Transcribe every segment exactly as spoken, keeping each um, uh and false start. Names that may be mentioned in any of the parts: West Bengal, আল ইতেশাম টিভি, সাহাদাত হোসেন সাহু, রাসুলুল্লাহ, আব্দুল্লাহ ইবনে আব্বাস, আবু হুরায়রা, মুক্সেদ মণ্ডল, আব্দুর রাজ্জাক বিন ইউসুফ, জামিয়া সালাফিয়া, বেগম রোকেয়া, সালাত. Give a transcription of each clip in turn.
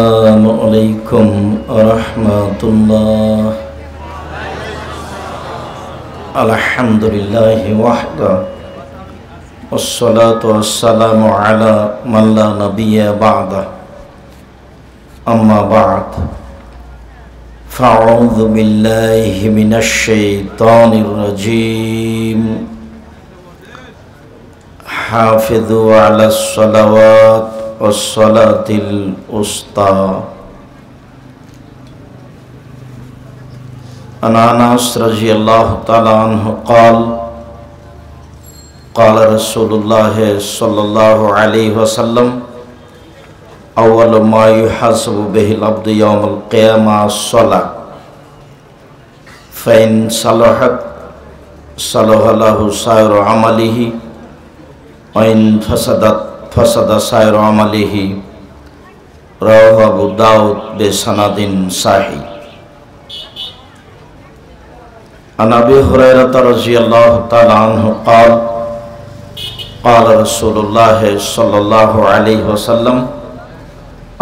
আসসালামু আলাইকুম ওয়া রাহমাতুল্লাহ। আলহামদুলিল্লাহি ওয়াহদা ওয়াস সালাতু ওয়াস সালামু আলা মান লা নাবিয়্যা বা'দা। আম্মা বা'দ, ফাউযু বিল্লাহি মিনাশ শাইতানির রাজীম। হাফিযু আলাস সালাওয়াত ওয়াস-সালাতিল উস্তা। আনাস রাদিয়াল্লাহু তাআলা আনহু قال قال رسول الله صلى الله عليه وسلم اول ما يحاسب به العبد يوم القيامه الصلاه فان صلحت صلح له سائر عمله وان فسدت फसदा सायरो अमलिही। रवाहु अबू दाऊद बिसनादिन सही। अन अबी हुरैरा रज़ियल्लाहु तआला अन्हु क़ाल क़ाल रसूलुल्लाह सल्लल्लाहु अलैहि वसल्लम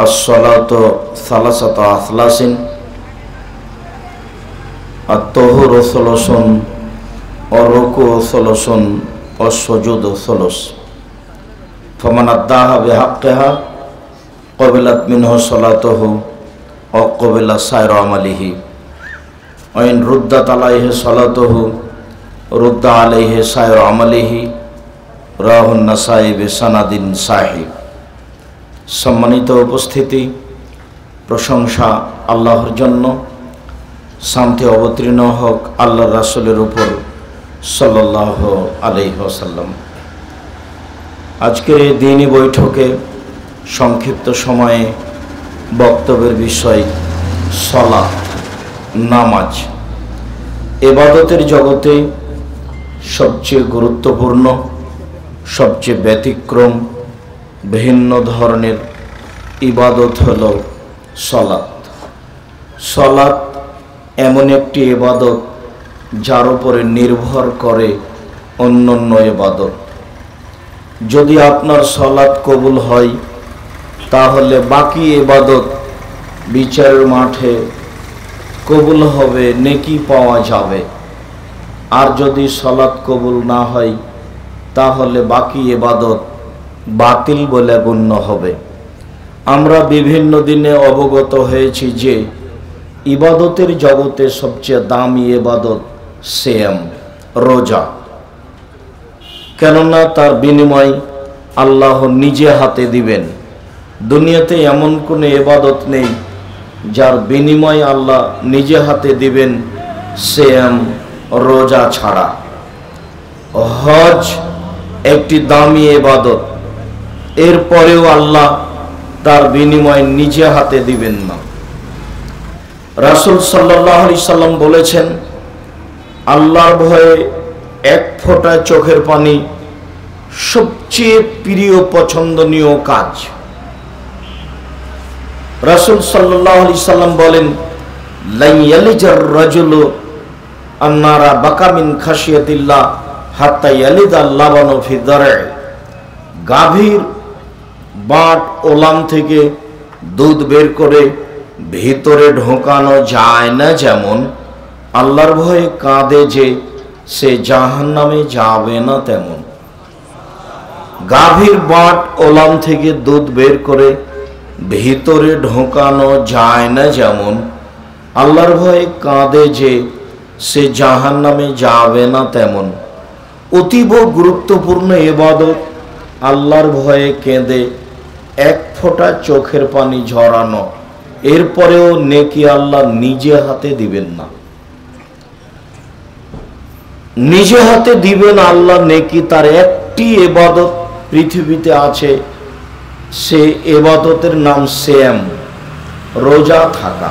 अस्सलातु सलासतु असलासिन अत्तहुरु सुलुसुन और रुकूअ सुलुसुन और सुजूदु सुलुस। फमन अद्दाहा बिहक़्क़िहा क़ुबिलत मिन्हु सलातुहु व क़ुबिला सायरु अमलिही व इन रुद्दत अलैहि सलातुहु रुद्दा अलैहि सायरु अमलिही। राहुन नसाई बिसनादिन साही। सम्मानित उपस्थिति, प्रशंसा आल्लाहर जन्य। शांति अवतीर्ण होक आल्लाहर रसूलेर उपर सल्लल्लाहु अलैहि वसल्लम। আজকের এই দিনই বৈঠকে সংক্ষিপ্ত সময়ে বক্তব্যের বিষয় সালাত, নামাজ। ইবাদতের জগতে সবচেয়ে গুরুত্বপূর্ণ, সবচেয়ে ব্যতিক্রম ভিন্ন ধরনের ইবাদত হলো সালাত। সালাত এমন একটি ইবাদত যার উপরে নির্ভর করে অন্যান্য ইবাদত। যদি আপনার সালাত কবুল হয় তাহলে বাকি ইবাদত বিচারের মাঠে কবুল হবে, নেকি পাওয়া যাবে। আর যদি সালাত কবুল না হয় তাহলে বাকি ইবাদত বাতিল বলে গণ্য হবে। আমরা বিভিন্ন দিনে অবগত হয়েছি যে ইবাদতের জগতে সবচেয়ে দামি ইবাদত সিয়াম, রোজা। কেননা তার বিনিময় আল্লাহ নিজে হাতে দিবেন। দুনিয়াতে এমন কোনো ইবাদত নেই যার বিনিময় আল্লাহ নিজে হাতে দিবেন সিয়াম, রোজা ছাড়া। হজ একটি দামি ইবাদত, এরপরেও আল্লাহ তার বিনিময় নিজে হাতে দিবেন না। রাসূল সাল্লাল্লাহু আলাইহি সাল্লাম বলেছেন, আল্লাহর ভয়ে এক ফোঁটা চোখের পানি সবচেয়ে প্রিয় পছন্দনীয় কাজ। রাসূল সাল্লাল্লাহু আলাইহি সাল্লাম বলেন, লা ইয়ালিজার রাজুলু আন্নারা বাকা মিন খাশিয়াতিল্লাহ হাত্তা ইয়ালিদাল লাবানু ফি দারঈ। গাভীর বাট ওলান থেকে দুধ বের করে ভিতরে ঢোকানো যায় না, যেমন আল্লাহর ভয়ে কাঁদে যে সে জাহান্নামে যাবে না, তেমন গাভীর বাট ওলান থেকে দুধ বের করে ভিতরে ঢোকানো যায় না, যেমন আল্লাহর ভয়ে কাঁদে যে সে জাহান্নামে যাবে না, তেমন অতীব গুরুত্বপূর্ণ ইবাদত আল্লাহর ভয়ে কেঁদে এক ফোঁটা চোখের পানি ঝরানো। এরপরেও নেকি আল্লাহ নিজে হাতে দিবেন না। নিজে হাতে দিবেন আল্লাহ নেকি। তার একটি ইবাদত পৃথিবীতে আছে, সে ইবাদতের নাম সিয়াম, রোজা থাকা।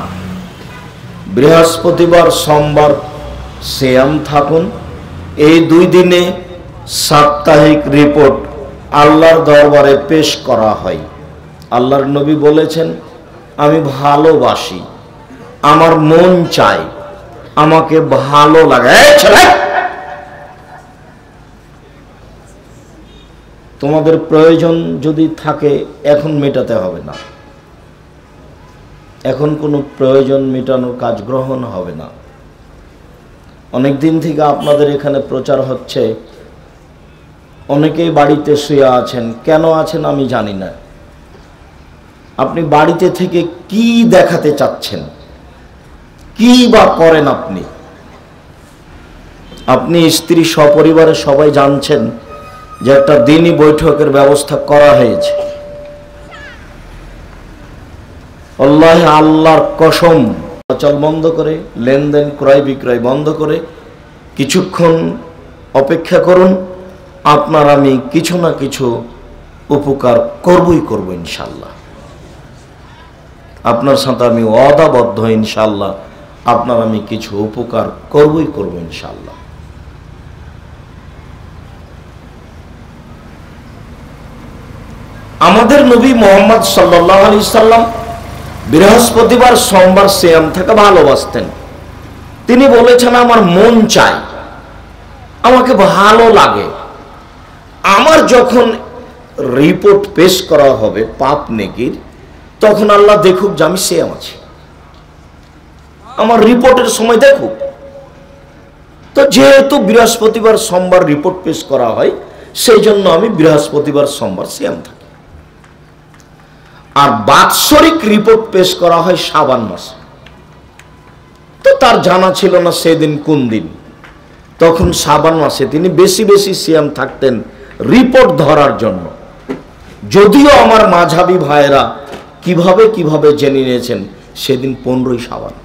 বৃহস্পতিবার সোমবার সিয়াম থাকুন। এই দুই দিনে সাপ্তাহিক রিপোর্ট আল্লাহর দরবারে পেশ করা হয়। আল্লাহর নবী বলেছেন, আমি ভালোবাসি, আমার মন চায়, আমাকে ভালো লাগে। তোমাদের প্রয়োজন যদি থাকে এখন মেটাতে হবে না, এখন কোনো প্রয়োজন মেটানোর কাজ গ্রহণ হবে না। অনেক দিন থেকে আপনাদের এখানে প্রচার হচ্ছে, অনেকেই বাড়িতে শুয়ে আছেন, কেন আছেন আমি জানি না। আপনি বাড়িতে থেকে কি দেখাতে চাচ্ছেন, কি বা করেন আপনি? আপনি স্ত্রী সপরিবারে সবাই জানছেন যে একটা দিনই বৈঠকের ব্যবস্থা করা হয়েছে। আল্লাহ আল্লাহর কসম, চল বন্ধ করে, লেনদেন ক্রয় বিক্রয় বন্ধ করে কিছুক্ষণ অপেক্ষা করুন, আপনার আমি কিছু না কিছু উপকার করবই করব ইনশাল্লাহ। আপনার সাথে আমি অদাবদ্ধ ইনশাল্লাহ, আপনার আমি কিছু উপকার করবই করব ইনশাল্লাহ। আমাদের নবী মুহাম্মদ সাল্লাল্লাহু আলাইহি সাল্লাম বৃহস্পতিবার সোমবার সিয়াম থাকা ভালোবাসতেন। তিনি বলেছেন, আমার মন চাই, আমাকে ভালো লাগে, আমার যখন রিপোর্ট পেশ করা হবে পাপ নেকির, তখন আল্লাহ দেখুক যে আমি সিয়াম আছি, আমার রিপোর্টের সময় দেখুক। তো যেহেতু বৃহস্পতিবার সোমবার রিপোর্ট পেশ করা হয়, সেই জন্য আমি বৃহস্পতিবার সোমবার সিয়াম থাকি। আর বাৎসরিক রিপোর্ট পেশ করা হয় শাবান মাসে। তো তার জানা ছিল না সেদিন কোন দিন, তখন শাবান মাসে তিনি বেশি বেশি সিয়াম থাকতেন রিপোর্ট ধরার জন্য। যদিও আমার মাঝাবি ভাইয়েরা কিভাবে কিভাবে জেনে নিয়েছেন সেদিন পনেরোই শাবান,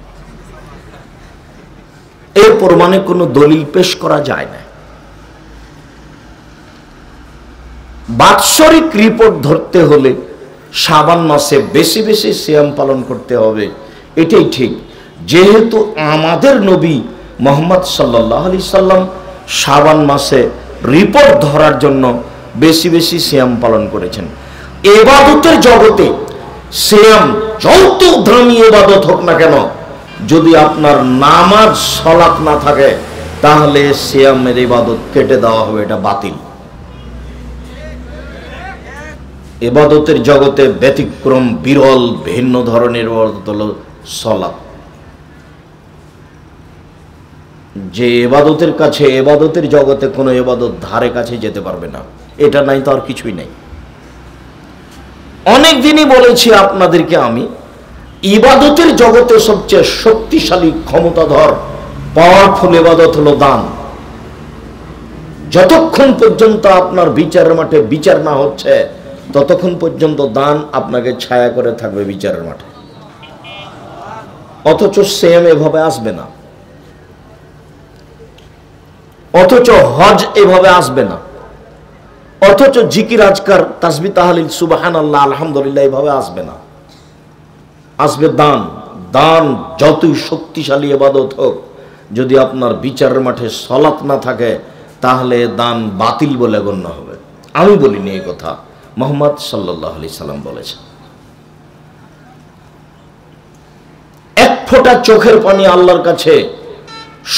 এর প্রমাণে কোনো দলিল পেশ করা যায় না। বাৎসরিক রিপোর্ট ধরতে হলে শাবান মাসে বেশি বেশি সিয়াম পালন করতে হবে, এটাই ঠিক। যেহেতু আমাদের নবী মুহাম্মদ সাল্লাল্লাহু আলাইহি সাল্লাম শাবান মাসে রিপোর্ট ধরার জন্য বেশি বেশি সিয়াম পালন করেছেন। ইবাদতের জগতে সিয়াম যত দামি ইবাদত হোক না কেন, যদি আপনার নামাজ সালাত না থাকে তাহলে সিয়ামের ইবাদত কেটে দেওয়া হবে, এটা বাতিল। ইবাদতের জগতে ব্যতিক্রম বিরল ভিন্ন ধরনের ইবাদত হলো সালাত। যে ইবাদতের কাছে ইবাদতের জগতে কোনো ইবাদত ধারে কাছে যেতে পারবে না, এটা নাই তো আর কিছুই নাই। অনেক দিনই বলেছি আপনাদেরকে আমি, ইবাদতের জগতে সবচেয়ে শক্তিশালী ক্ষমতাধর পাওয়ারফুল ইবাদত হলো দান। যতক্ষণ পর্যন্ত আপনার বিচারের মাঠে বিচার না হচ্ছে, ততক্ষণ পর্যন্ত দান আপনাকে ছায়া করে থাকবে বিচারের মাঠে। অথচ সিয়াম এভাবে আসবে না, অথচ হজ এভাবে আসবে না, অথচ জিকির আজকার তাসবিহ তাহলিল সুবহানাল্লাহ আলহামদুলিল্লাহ এভাবে আসবে না, আসবে দান। দান যতই শক্তিশালী ইবাদত হোক, যদি আপনার বিচারের মাঠে সালাত না থাকে তাহলে দান বাতিল বলে গণ্য হবে। আমি বলিনি এই কথা, মুহাম্মদ সাল্লাল্লাহু আলাইহি সাল্লাম বলেছেন। এক ফোঁটা চোখের পানি আল্লাহর কাছে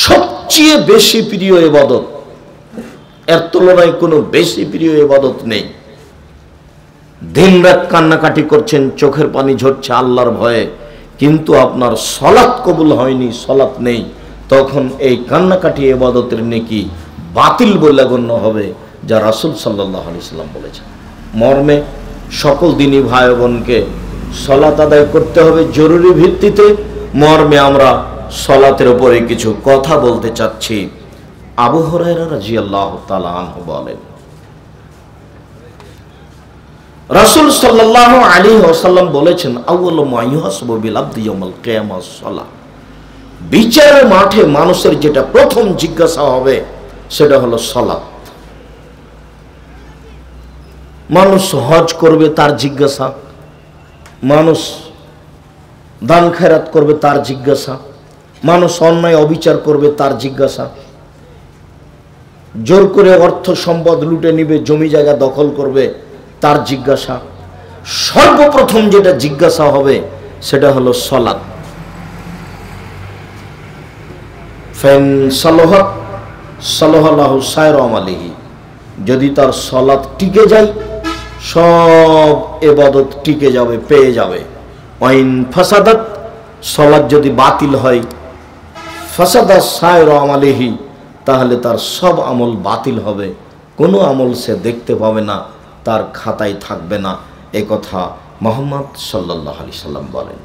সবচেয়ে বেশি প্রিয় ইবাদত, এর তুলনায় কোনো বেশি প্রিয় ইবাদত নেই। দিন রাত কান্নাকাটি করছেন, চোখের পানি ঝরছে আল্লাহর ভয়ে, কিন্তু আপনার সালাত কবুল হয়নি, সালাত নেই, তখন এই কান্নাকাটি ইবাদতের নেকি বাতিল বলে গণ্য হবে, যা রাসূল সাল্লাল্লাহু আলাইহি সাল্লাম বলেছেন। মর্মে সকল দিনী ভাই বোনকে সালাত আদায় করতে হবে জরুরি ভিত্তিতে। মর্মে আমরা সালাতের উপরে কিছু কথা বলতে চাচ্ছি। আবু হুরায়রা রাদিয়াল্লাহু তাআলা আনহু বলেন, রাসূল সাল্লাল্লাহু আলাইহি ওয়াসাল্লাম বলেছেন, আউয়ালু মা ইউহাসাবু বিল আবদি ইয়াউমাল কিয়ামাহ সালাহ। বিচারের মাঠে মানুষের যেটা প্রথম জিজ্ঞাসা হবে সেটা হলো সালাত। মানুষ হজ করবে, তার জিজ্ঞাসা। মানুষ দান খেরাত করবে, তার জিজ্ঞাসা। মানুষ অন্যায় অবিচার করবে, তার জিজ্ঞাসা। জোর করে অর্থ সম্পদ লুটে নিবে, জমি জায়গা দখল করবে, তার জিজ্ঞাসা। সর্বপ্রথম যেটা জিজ্ঞাসা হবে সেটা হলো সালাত। ফেন সালাহত সালাহু সায়রাম আলিহি। যদি তার সালাত টিকে যায়, সব ইবাদত টিকে যাবে, পেয়ে যাবে। ওয়াইন ফাসাদাত सलात जदि बातिल हय फासादा सायरु आमालिही ताहले तार सब आमल बातिल हबे, कोनो आमल से देखते पाबे ना, तार खाताय थाकबे ना। ए कथा मुहम्मद सल्लल्लाहु अलैहि सल्लाम बोलेन।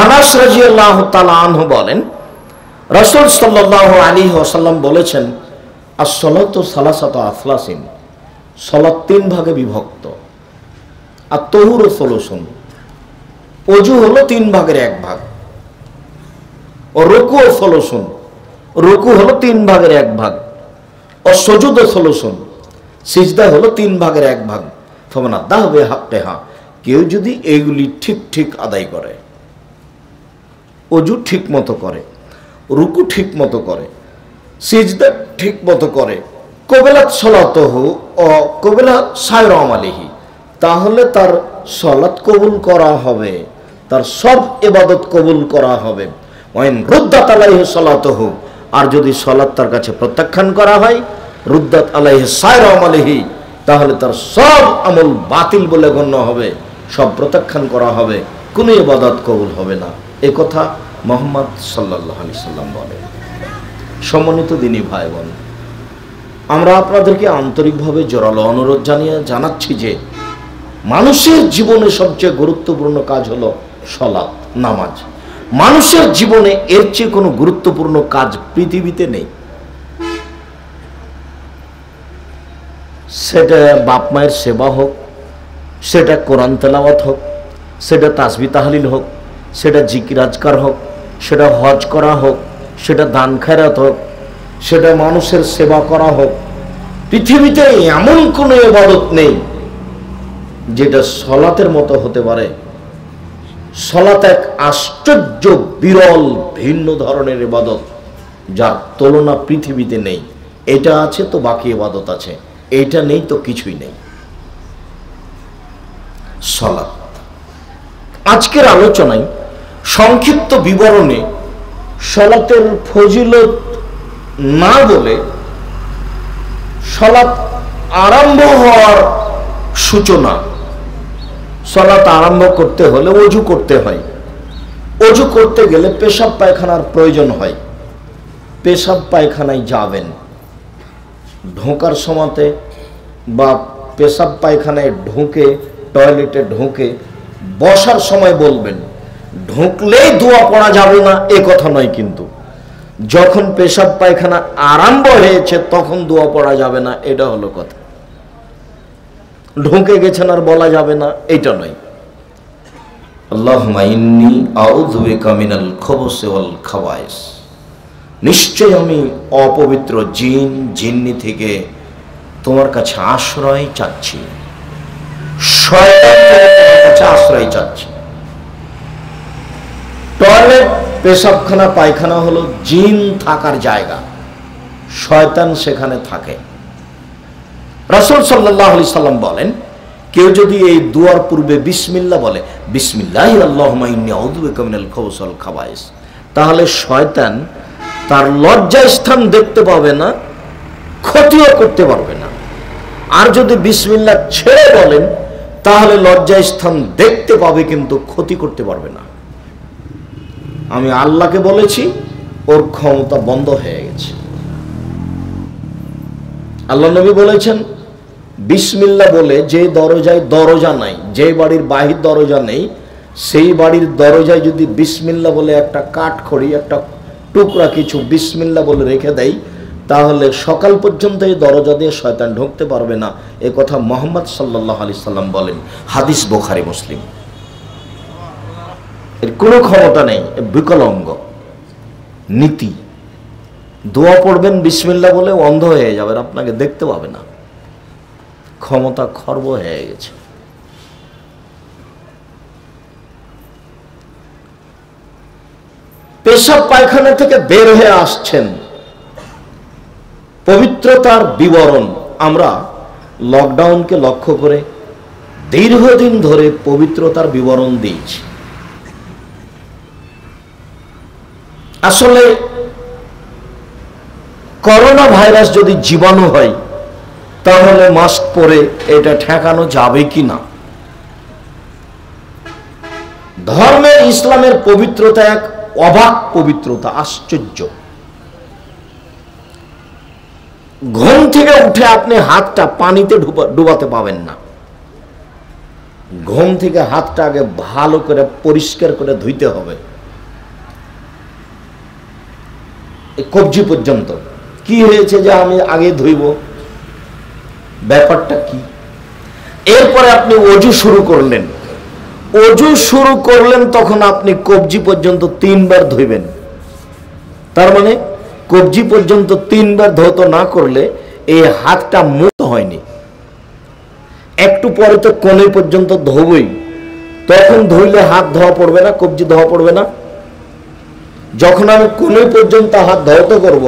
आनास रादियाल्लाहु ताआला अन्हु बोलेन रसूल सल्लल्लाहु अलैहि वसल्लम बोलेছেন আসসালাতু সালাসাতু আফলাসিন, সালাত তিন ভাগে বিভক্ত। আত-তাহুরু সুলুসুন, ওযু হলো তিন ভাগের এক ভাগ। और रुकू सलूसन, रुकू हलो तीन भागर एक भाग। और सजुद सलूसन, सिजदा हलो तीन भागर एक भाग। फमना दाह वे हक्के हाँ क्यों जुदी एगुली ठीक ठीक आदाय करे, ओजू ठीक मतो करे, रुकू ठीक मतो करे, सिजदा ठीक मतो करे, कोबेला सलात हो और कोबेला सायराम आलिही, ताहले तार सलात कबुल करा हवे, तार सब इबादत कबुल करा हवे। रुद्दात आलैहि सलातुहु, और यदि सलात तार काछे प्रत्याख्यान करा हय, रुद्दात आलैहि सायरु आमालिही, ताहले तार सब आमल बातिल बोले गण्य हबे, सब प्रत्याख्यान करा हबे, कोनो इबादत कबुल हबे ना। ए कथा मुहम्मद सल्लल्लाहु आलैहि सल्लाम बोलेन। सम्मानित दिनी भाई बोन, आमरा आपनादेरके आंतरिकभावे जोरालो अनुरोध जानिये जानाच्छि जे मानुषेर जीवने सबचेये गुरुत्वपूर्ण काज हलो सलात, नामाज। मानुषेर जीवने एर चेये कोनो गुरुत्वपूर्ण काज पृथिवीते नेই। सेटा बाप मायेर सेवा होक, सेटा कुरान तेलावत होक, सेटा तासबीह ताहलिल होक, सेटा जिकिर आजकार होक, सेटा हज करा होक, सेटा दान खैरात होक, सेटा मानुषेर सेवा करा होक, पृथिवीते एमन कोनो इबादत नेই जेटा सलातेर मतो होते पारे। सलात एक आश्चर्य विरल भिन्न धरनेर इबादत जार तुलना पृथिवीते नेই। एटा आछे तो बाकी इबादत आछे, एटा नेই तो किछुई नेই। सलात आजकेर आलोचनाय संक्षिप्त विवरणे सलातेर फजिलत ना बोले सलात आरम्भ होवार सूचना। सलात आरम्भ करते होले ओजू करते हैं, ओजू करते गेले पेशाब पायखानार प्रयोजन है। पेशाब पायखानाय जाबेन, ढोकार समयते बा पेशाब पायखानाय ढुके टयलेटे ढुके बसार समय बोलबेन ढुकलेई दुआ पड़ा जाबे ना, ए कथा नय। किन्तु जखन पेशाब पायखाना आरम्भ होयेछे तखन दुआ पड़ा जाबे ना, एटा हलो कथा। ढुके गेছেন আর বলা যাবে না, এটা নয়। আল্লাহুম্মা ইন্নী আউযু বিকা মিনাল খুবুসি ওয়াল খাবায়েস, নিশ্চয় আমি অপবিত্র জিন জিন্নি থেকে তোমার কাছে আশ্রয় চাচ্ছি, শয়তান থেকে কাছে আশ্রয় চাচ্ছি। টয়লেট পেশাবখানা পায়খানা হলো জিন থাকার জায়গা, শয়তান সেখানে থাকে। रसूल सल्लल्लाहु अलैहि सल्लाम बोलें क्यों यदि ये दुआर पूर्वे बिस्मिल्लाह बोले बिस्मिल्लाहि अल्लाहुम्मा इन्नी आउदु बिका मिनाल खुबुसि वाल खाबाइस, ताहले शयतान तार लज्जा स्थान देखते पाबे ना, क्षतिও করতে পারবে না। আর যদি বিসমিল্লাহ ছেড়ে বলেন তাহলে লজ্জা স্থান দেখতে পাবে কিন্তু ক্ষতি করতে পারবে না। আমি আল্লাহকে বলেছি, ওর ক্ষমতা বন্ধ হয়ে গেছে। আল্লাহ নবী বলেছেন বিসমিল্লাহ বলে যে দরজায় দরজা নাই, যে বাড়ির বাহির দরজা নেই, সেই বাড়ির দরজায় যদি বিসমিল্লাহ বলে একটা কাঠখড়ি একটা টুকরা কিছু বিসমিল্লাহ বলে রেখে দেয় তাহলে সকাল পর্যন্ত এই দরজা দিয়ে শয়তান ঢুকতে পারবে না। এই কথা মুহাম্মদ সাল্লাল্লাহু আলাইহি সাল্লাম বলেন, হাদিস বুখারী মুসলিম। এর কোনো ক্ষমতা নেই, বিকলাঙ্গ নীতি। দোয়া পড়বেন বিসমিল্লাহ বলে, অন্ধ হয়ে যাবেন, আপনাকে দেখতে পাবে না, ক্ষমতা খর্ব হয়ে গেছে। পেশাব পায়খানা থেকে বের হয়ে আসছেন, পবিত্রতার বিবরণ। আমরা লকডাউনকে লক্ষ্য করে দীর্ঘদিন ধরে পবিত্রতার বিবরণ দিয়েছি। আসলে করোনা ভাইরাস যদি জীবাণু হয় তাহলে মাস্ক পরে এটা ঠেকানো যাবে কিনা? धर्मेर इस्लामेर पवित्रता एक अबाक पवित्रता आश्चर्य। घुम थेके उठे अपने हाथटा पानीते डुबाते पाबेन ना, घुम थेके हाथटा आगे भालो करे परिष्कार करे धुइते होबे कब्जी पर्यन्त। कि हयेछे जे आमि आगे धुइब ব্যাপারটা কি? এরপরে আপনি ওযু শুরু করলেন, ওযু শুরু করলেন তখন আপনি কবজি পর্যন্ত তিনবার ধুইবেন। তার মানে কবজি পর্যন্ত তিনবার ধৌত না করলে এই হাতটা মুক্ত হয়নি, একটু পরে তো কোণে পর্যন্ত ধোবই, তখন ধুইলে হাত ধোয়া পড়বে না, কবজি ধোয়া পড়বে না। যখন আমি কোণে পর্যন্ত হাত ধৌত করব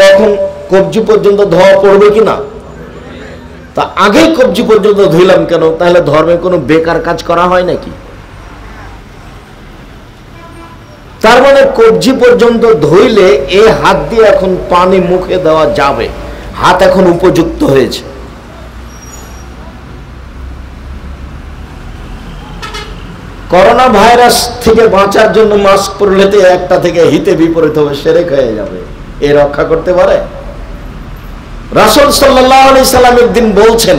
তখন কবজি পর্যন্ত ধোয়া পড়বে কি না? তা আগে কবজি পর্যন্ত ধুইলাম কেন? তাহলে ধর্মে কোনো বেকার কাজ করা হয় নাকি? তার মানে কবজি পর্যন্ত ধুইলে এই হাত দিয়ে এখন পানি মুখে দেওয়া যাবে, হাত এখন উপযুক্ত হয়েছে। করোনা ভাইরাস থেকে বাঁচার জন্য মাস্ক পরলেতে একটা থেকে হিতে বিপরীত হবে, শিরক হয়ে যাবে, এ রক্ষা করতে পারে? রাসূল সাল্লাল্লাহু আলাইহি সাল্লাম একদিন বলছেন,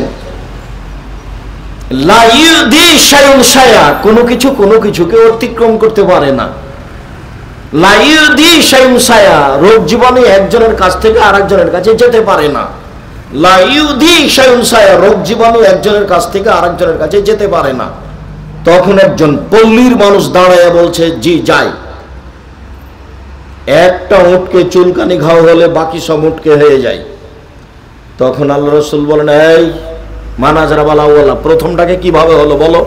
লা ইউদি শাইউন শায়া, কোনো কিছু কোনো কিছুকে অতিক্রম করতে পারে না। লা ইউদি শাইউন শায়া, রোগ জীবাণু একজনের কাছ থেকে আরেকজনের কাছে যেতে পারে না। লা ইউদি শাইউন শায়া, রোগ জীবাণু একজনের কাছ থেকে আরেকজনের কাছে যেতে পারে না। তখন একজন পল্লীর মানুষ দাঁড়ায় বলছে, জি যাই, একটা উটকে চুলকানি ঘাও হলে বাকি সব উটকে হয়ে যায়। তখন আল্লাহ রসুল বলেন, এই মানাজরাবালা ওলা, প্রথমটাকে কিভাবে হলো বলো?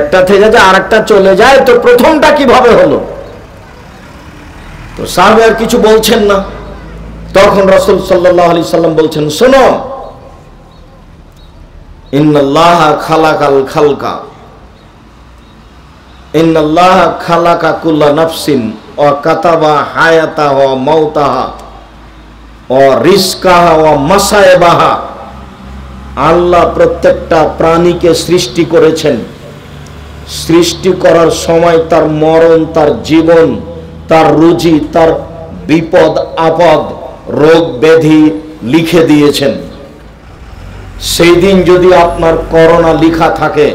একটা থেকে যে আর একটা চলে যায় তো প্রথমটা কিভাবে হলো? তো সাহেব আর কিছু বলছেন না। তখন রসুল সাল্লাল্লাহু আলাইহি সাল্লাম বলছেন, শোনো, ইন্নাল্লাহ খালাকাল খালকা ইন্নাল্লাহ খালাকা কুল্লা নাফসিন ওয়া কাতাবা হায়াতা ওয়া মাউতাহা और रिस्का व मसाएबाहा। आल्ला प्रत्येकटा प्राणी के सृष्टि करेछेन, सृष्टि करार समय तार मरण, तार जीवन, तार रुजी, तार विपद आपद, रोग व्याधि लिखे दिएछेन। सेई दिन यदि आपनार करोना लिखा थाके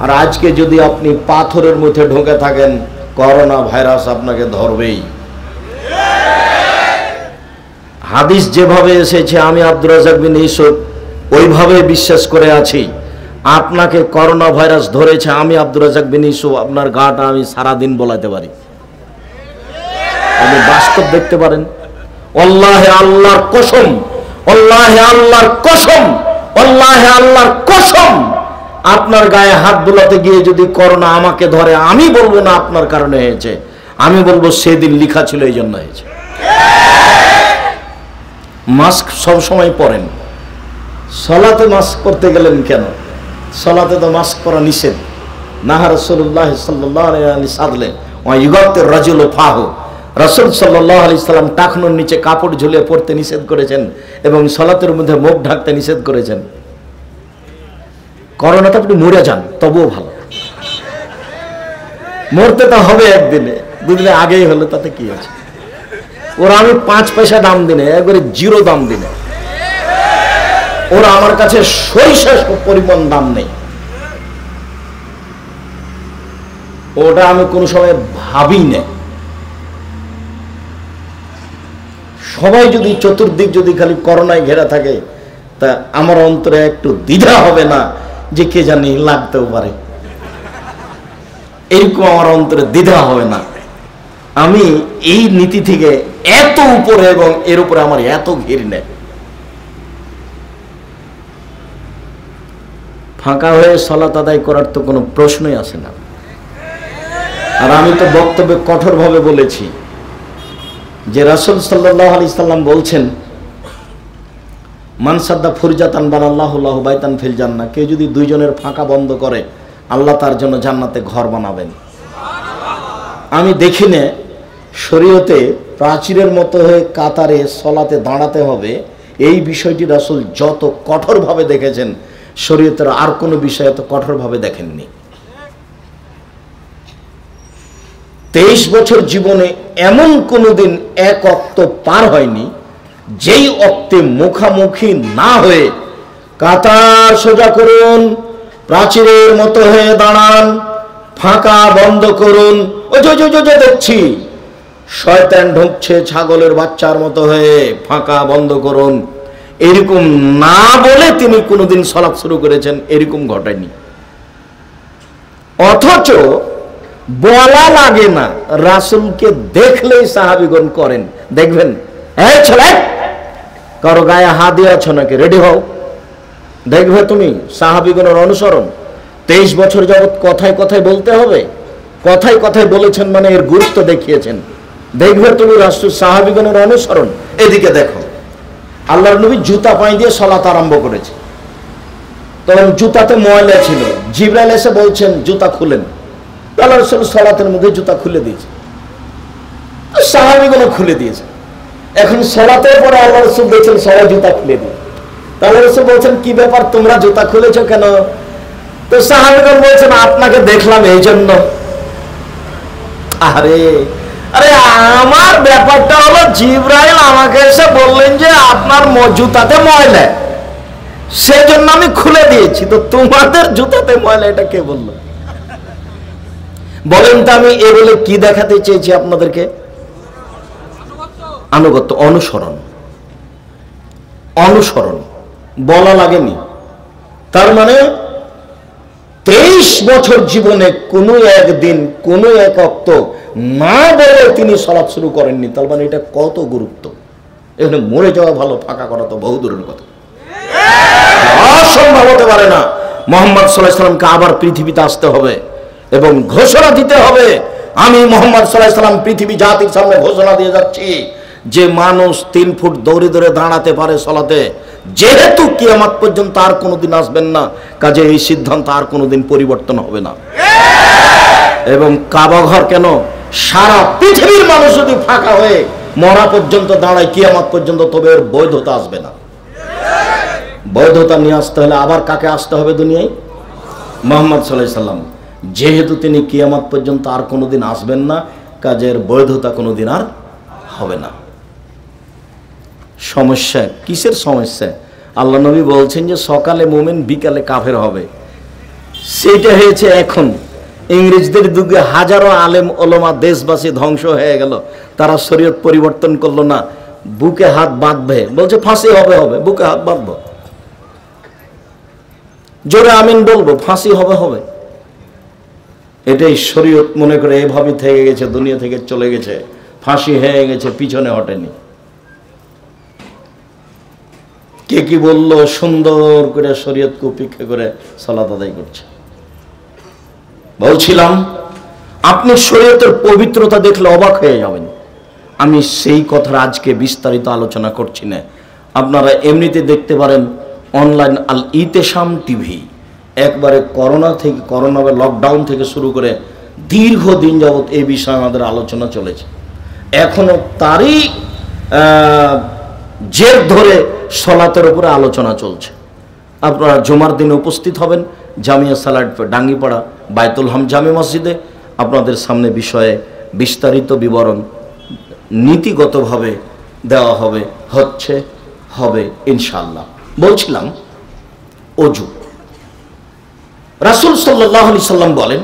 और आज के यदि आपनी पाथरेर मध्य ढुके थाकेन, करोना भाइरस आपनाके धरबेई। হাদিস যেভাবে এসেছে আমি আব্দুর রাজ্জাক বিন ইউসুফ ওইভাবে বিশ্বাস করে আছি। আপনাকে করোনা ভাইরাস ধরেছে, আমি আব্দুর রাজ্জাক বিন ইউসুফ আপনার গাটা আমি সারাদিন বলাতে পারি, আপনি বাস্তব দেখতে পারেন। আল্লাহে আল্লাহর কসম, আল্লাহে আল্লাহর কসম, আল্লাহে আল্লাহর কসম, আপনার গায়ে হাত বুলাতে গিয়ে যদি করোনা আমাকে ধরে, আমি বলবো না আপনার কারণে হয়েছে, আমি বলবো সেদিন লেখা ছিল এই জন্য হয়েছে। মাস্ক সব সময় পরেন, সালাতে মাস্ক পরতে গেলেন কেন? সালাতে তো মাস্ক পরা নিষেধ। নাহা রাসূলুল্লাহ সাল্লাল্লাহু আলাইহি সাল্লাম ওয়া ইউগাতির রাজুল ফাহু, রাসূল সাল্লাল্লাহু আলাইহি সাল্লাম টাকনুর নিচে কাপড় ঝুলিয়ে পড়তে নিষেধ করেছেন এবং সালাতের মধ্যে মুখ ঢাকতে নিষেধ করেছেন। করোনাতে আপনি মরে যান তবুও ভালো, মরতে তো হবে একদিনে, দুদিনে আগেই হলো তাতে কি আছে? ওরা আমি পাঁচ পয়সা দাম দিনে, একবারে জিরো দাম দিনে, ওরা আমার কাছে সরিষা পরিমাণ দাম নেই। ওটা আমি কোনো সময় ভাবি না। সবাই যদি চতুর্দিক যদি খালি করোনায় ঘেরা থাকে, তা আমার অন্তরে একটু দ্বিধা হবে না যে কে জানি লাগতেও পারে, এরকম আমার অন্তরে দ্বিধা হবে না। আমি এই নীতি থেকে এত উপরে এবং এর উপরে আমার এত ঘৃণা। ফাঁকা হয়ে সালাত আদায় করার তো কোনো প্রশ্নই আসে না। আর আমি তো বক্তব্যে কঠোরভাবে বলেছি যে রাসূল সাল্লাল্লাহু আলাইহি সাল্লাম বলছেন, মান সাদ্দা ফুরজাতান বানাল্লাহু লাহু বাইতান ফিল জান্নাহ, কেউ যদি দুইজনের ফাঁকা বন্ধ করে আল্লাহ তার জন্য জান্নাতে ঘর বানাবেন। আমি দেখি না শরীয়তে প্রাচীরের মতো হয়ে কাতারে সলাতে দাঁড়াতে হবে, এই বিষয়টি রাসূল যত কঠোরভাবে দেখেছেন শরীয়তের আর কোনো বিষয় এত কঠোরভাবে দেখেননি। तेईस बचर जीवने एमन कोनो दिन एक वक्त पार होयनि जेई वक्ते मुखामुखी ना हये कातार सोजा करुन प्राचीरेर मतो हये दाड़ान फाँका बंद करुन देखछि शयतान ढुकছে ছাগলের বাচ্চার মতো হয়ে ফাঁকা বন্ধ করুন এরকম না বলে তিনি কোনোদিন সালাত শুরু করেছেন এরকম ঘটেনি অথচ বলা লাগে না রাসূলকে দেখলেই সাহাবীগণ করেন দেখবেন এই ছেলে কারো গায়ে হাত দিয়েছো নাকি রেডি হও দেখবে তুমি সাহাবীগণের অনুসরণ তেইশ বছর যাবত কথায় কথায় বলতে হবে কথায় কথায় বলেছেন মানে এর গুরুত্ব দেখিয়েছেন देखो तुम रासूल साहाबीगण अनुसरण एदिके देखो आल्लाहर नबी जूता पाए दिए सलात आरम्भ करेছে তখন জুতাতে ময়লা ছিল জিবরাইল এসে বলছেন জুতা খুলেন আল্লাহর রাসূল সালাতের মধ্যে জুতা খুলে দিয়েছে তো সাহাবীগণ খুলে দিয়েছে এখন সালাতের পরে আল্লাহর রাসূল বলেছেন সবাই জুতা খুলে দিন আল্লাহর রাসূল বলেছেন কি ব্যাপার তোমরা জুতা খুলেছো কেন তো সাহাবীগণ বলেছেন আপনাকে দেখলাম এইজন্য আরে अरे आमार ব্যাপারটা হলো জিবরাইল আমাকে এসে বললেন যে আপনার জুতাতে ময়লা সেজন্য আমি খুলে দিয়েছি তো তোমাদের জুতাতে ময়লা এটা কে বলল বলেন তো আমি এ বলে কি দেখাতে চেয়েছি আপনাদেরকে আনুগত্য অনুসরণ অনুসরণ বলা লাগেনি তার মানে তেইশ বছর জীবনে কোনো একদিন কোনো এক অক্ত না বলে তিনি সালাত শুরু করেন নি তার মানে এটা কত গুরুত্ব এখানে মরে যাওয়া ভালো ফাঁকা করা তো বহু দূরের কথা অসম্ভব হতে পারে না মুহাম্মদ সাল্লাল্লাহু আলাইহি সাল্লামকে আবার পৃথিবীতে আসতে হবে এবং ঘোষণা দিতে হবে আমি মুহাম্মদ সাল্লাল্লাহু আলাইহি সাল্লাম পৃথিবী জাতির সামনে ঘোষণা দিয়ে যাচ্ছি যে মানুষ তিন ফুট দৌড়ে দৌড়ে দাঁড়াতে পারে সালাতে যেহেতু কিয়ামত পর্যন্ত আর কোনোদিন আসবেন না কাজে এই সিদ্ধান্ত আর কোনোদিন পরিবর্তন হবে না এবং কাবা ঘর কেন सारा पृथ्वी मानुष यदि फाका हुए मरा पर्यन्त दाड़ाय कियामत पर्यन्त तबे एर बैधता आसबे ना बैधता निये आसते हले आबार काके आसते होबे दुनियाय मुहम्मद सल्लल्लाहु आलैहि साल्लाम जेहेतु तिनि कियामत पर्यन्त आर कोनोदिन आसबेन ना काजेर बैधता कोनोदिन आर होबे ना समस्या किसेर समस्या आल्लाह नबी बोलछेन जे सकाले मुमिन बिकाले काफेर होबे सेटा हयेছে এখন इंग्रेजदेर दुगे हजारों आलेम ओलमा देशबासी ध्वंस हये गेल तारा शरियत परिवर्तन करलो ना बुके हाथ बाँधबे बोलछे फाँसी होबे होबे बुके हाथ बाँधबो जोरे आमीन बोलबो फाँसी होबे होबे एटाई शरियत मने करे एभाबे थेके गेछे दुनिया थेके चले गेछे फाँसी हये गेछे पिछने हटेनि के कि बोललो सुंदर करे शरियत को उपेक्षा करे सालात आदाय करछे বলছিলাম আপনি শরীয়তের পবিত্রতা দেখলে অবাক হয়ে যাবেন আমি সেই কথা আজকে বিস্তারিত আলোচনা করছি না আপনারা এমনিতে দেখতে পারেন অনলাইন আল ইতেশাম টিভি একবারে করোনা থেকে করোনা বা লকডাউন থেকে শুরু করে দীর্ঘ দিন যাবত এই বিষয়ে আমাদের আলোচনা চলেছে এখনো তারই জের ধরে সালাতের উপরে আলোচনা চলছে আপনারা জুমার দিনে উপস্থিত হবেন जामिया सालात डांगीपाड़ा बायतुल हम जामे मस्जिदे अपन सामने विषय विस्तारित विवरण नीतिगत भावे देवा हच्छे हबे इंशाल्लाह बोलछिलाम ओजू रासूल सल्लल्लाहु अलैहि सल्लाम बोलें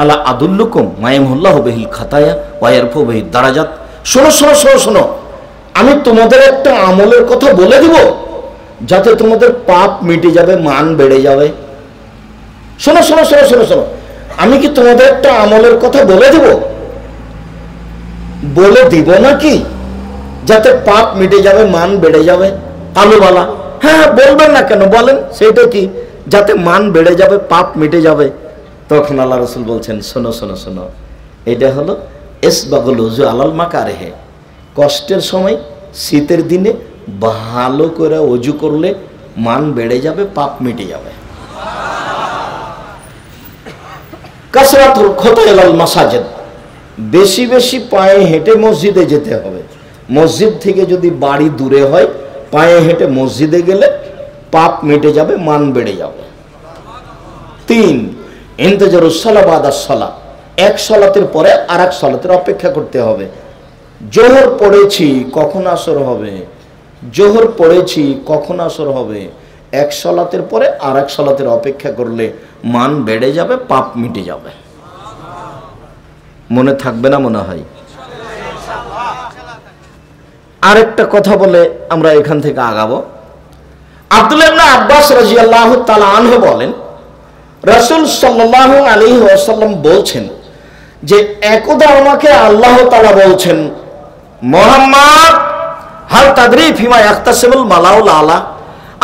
आला आदुल्लुकुम मायमुल्लाहु बिहिल खताया वा यारफु बिहि दाराजात शोनो शोनो शोनो शोनो आमी तुम्हादेर एकटा आमलेर कथा बोले दिब जाते तुम्हादेर पाप मिटे जाबे मान बेड़े जाबे শোনো শোনো শোনো শোনো শোনো আমি কি তোমাদের একটা আমলের কথা বলে দেব বলে দেব নাকি যাতে পাপ মিটে যাবে মান বেড়ে যাবে আলো বালা হ্যাঁ বলবেন না কেন বলেন সেটা কি যাতে মান বেড়ে যাবে পাপ মিটে যাবে তখন আল্লাহ রাসূল বলেন শোনো শোনো শোনো এটা হলো ইসবাগুল ওযু আলাল মাকারিহে কষ্টের সময় শীতের দিনে ভালো করে ওযু করলে মান বেড়ে যাবে পাপ মিটে যাবে कसरतुल खतयल अल मसाजिद बेशी बेशी पाए हेटे मस्जिदे जेते होबे मस्जिद थेके जोदि बाड़ी दूरे हय पाए हेटे मस्जिदे गेले पाप मिटे जाबे मान बेड़े जाबे तीन इंतजारुस सालात बादा सालात एक सलातेर परे आरेक सलातेर अपेक्षा करते होबे। जोहर पड़ेछि कखन आसर होबे, जोहर पड़ेछि कखन आसर होबे, एक सलातेर परे आरेक सलातेर अपेक्षा करले मान बेड़े जाबे, पाप मिटे जाबे। मने थाकबे ना मने हय। आरेकटा कथा बोले आमरा एखान थेके आगाबो। আব্দুল্লাহ ইবনে আব্বাস রাদিয়াল্লাহু তাআলা আনহু বলেন, রাসূল সাল্লাল্লাহু আলাইহি ওয়াসাল্লাম বলছেন যে একদা আমাকে আল্লাহ তাআলা বলছেন, মুহাম্মদ হাল তাদরি ফিমা ইখতাসিমুল মালাউল আলা,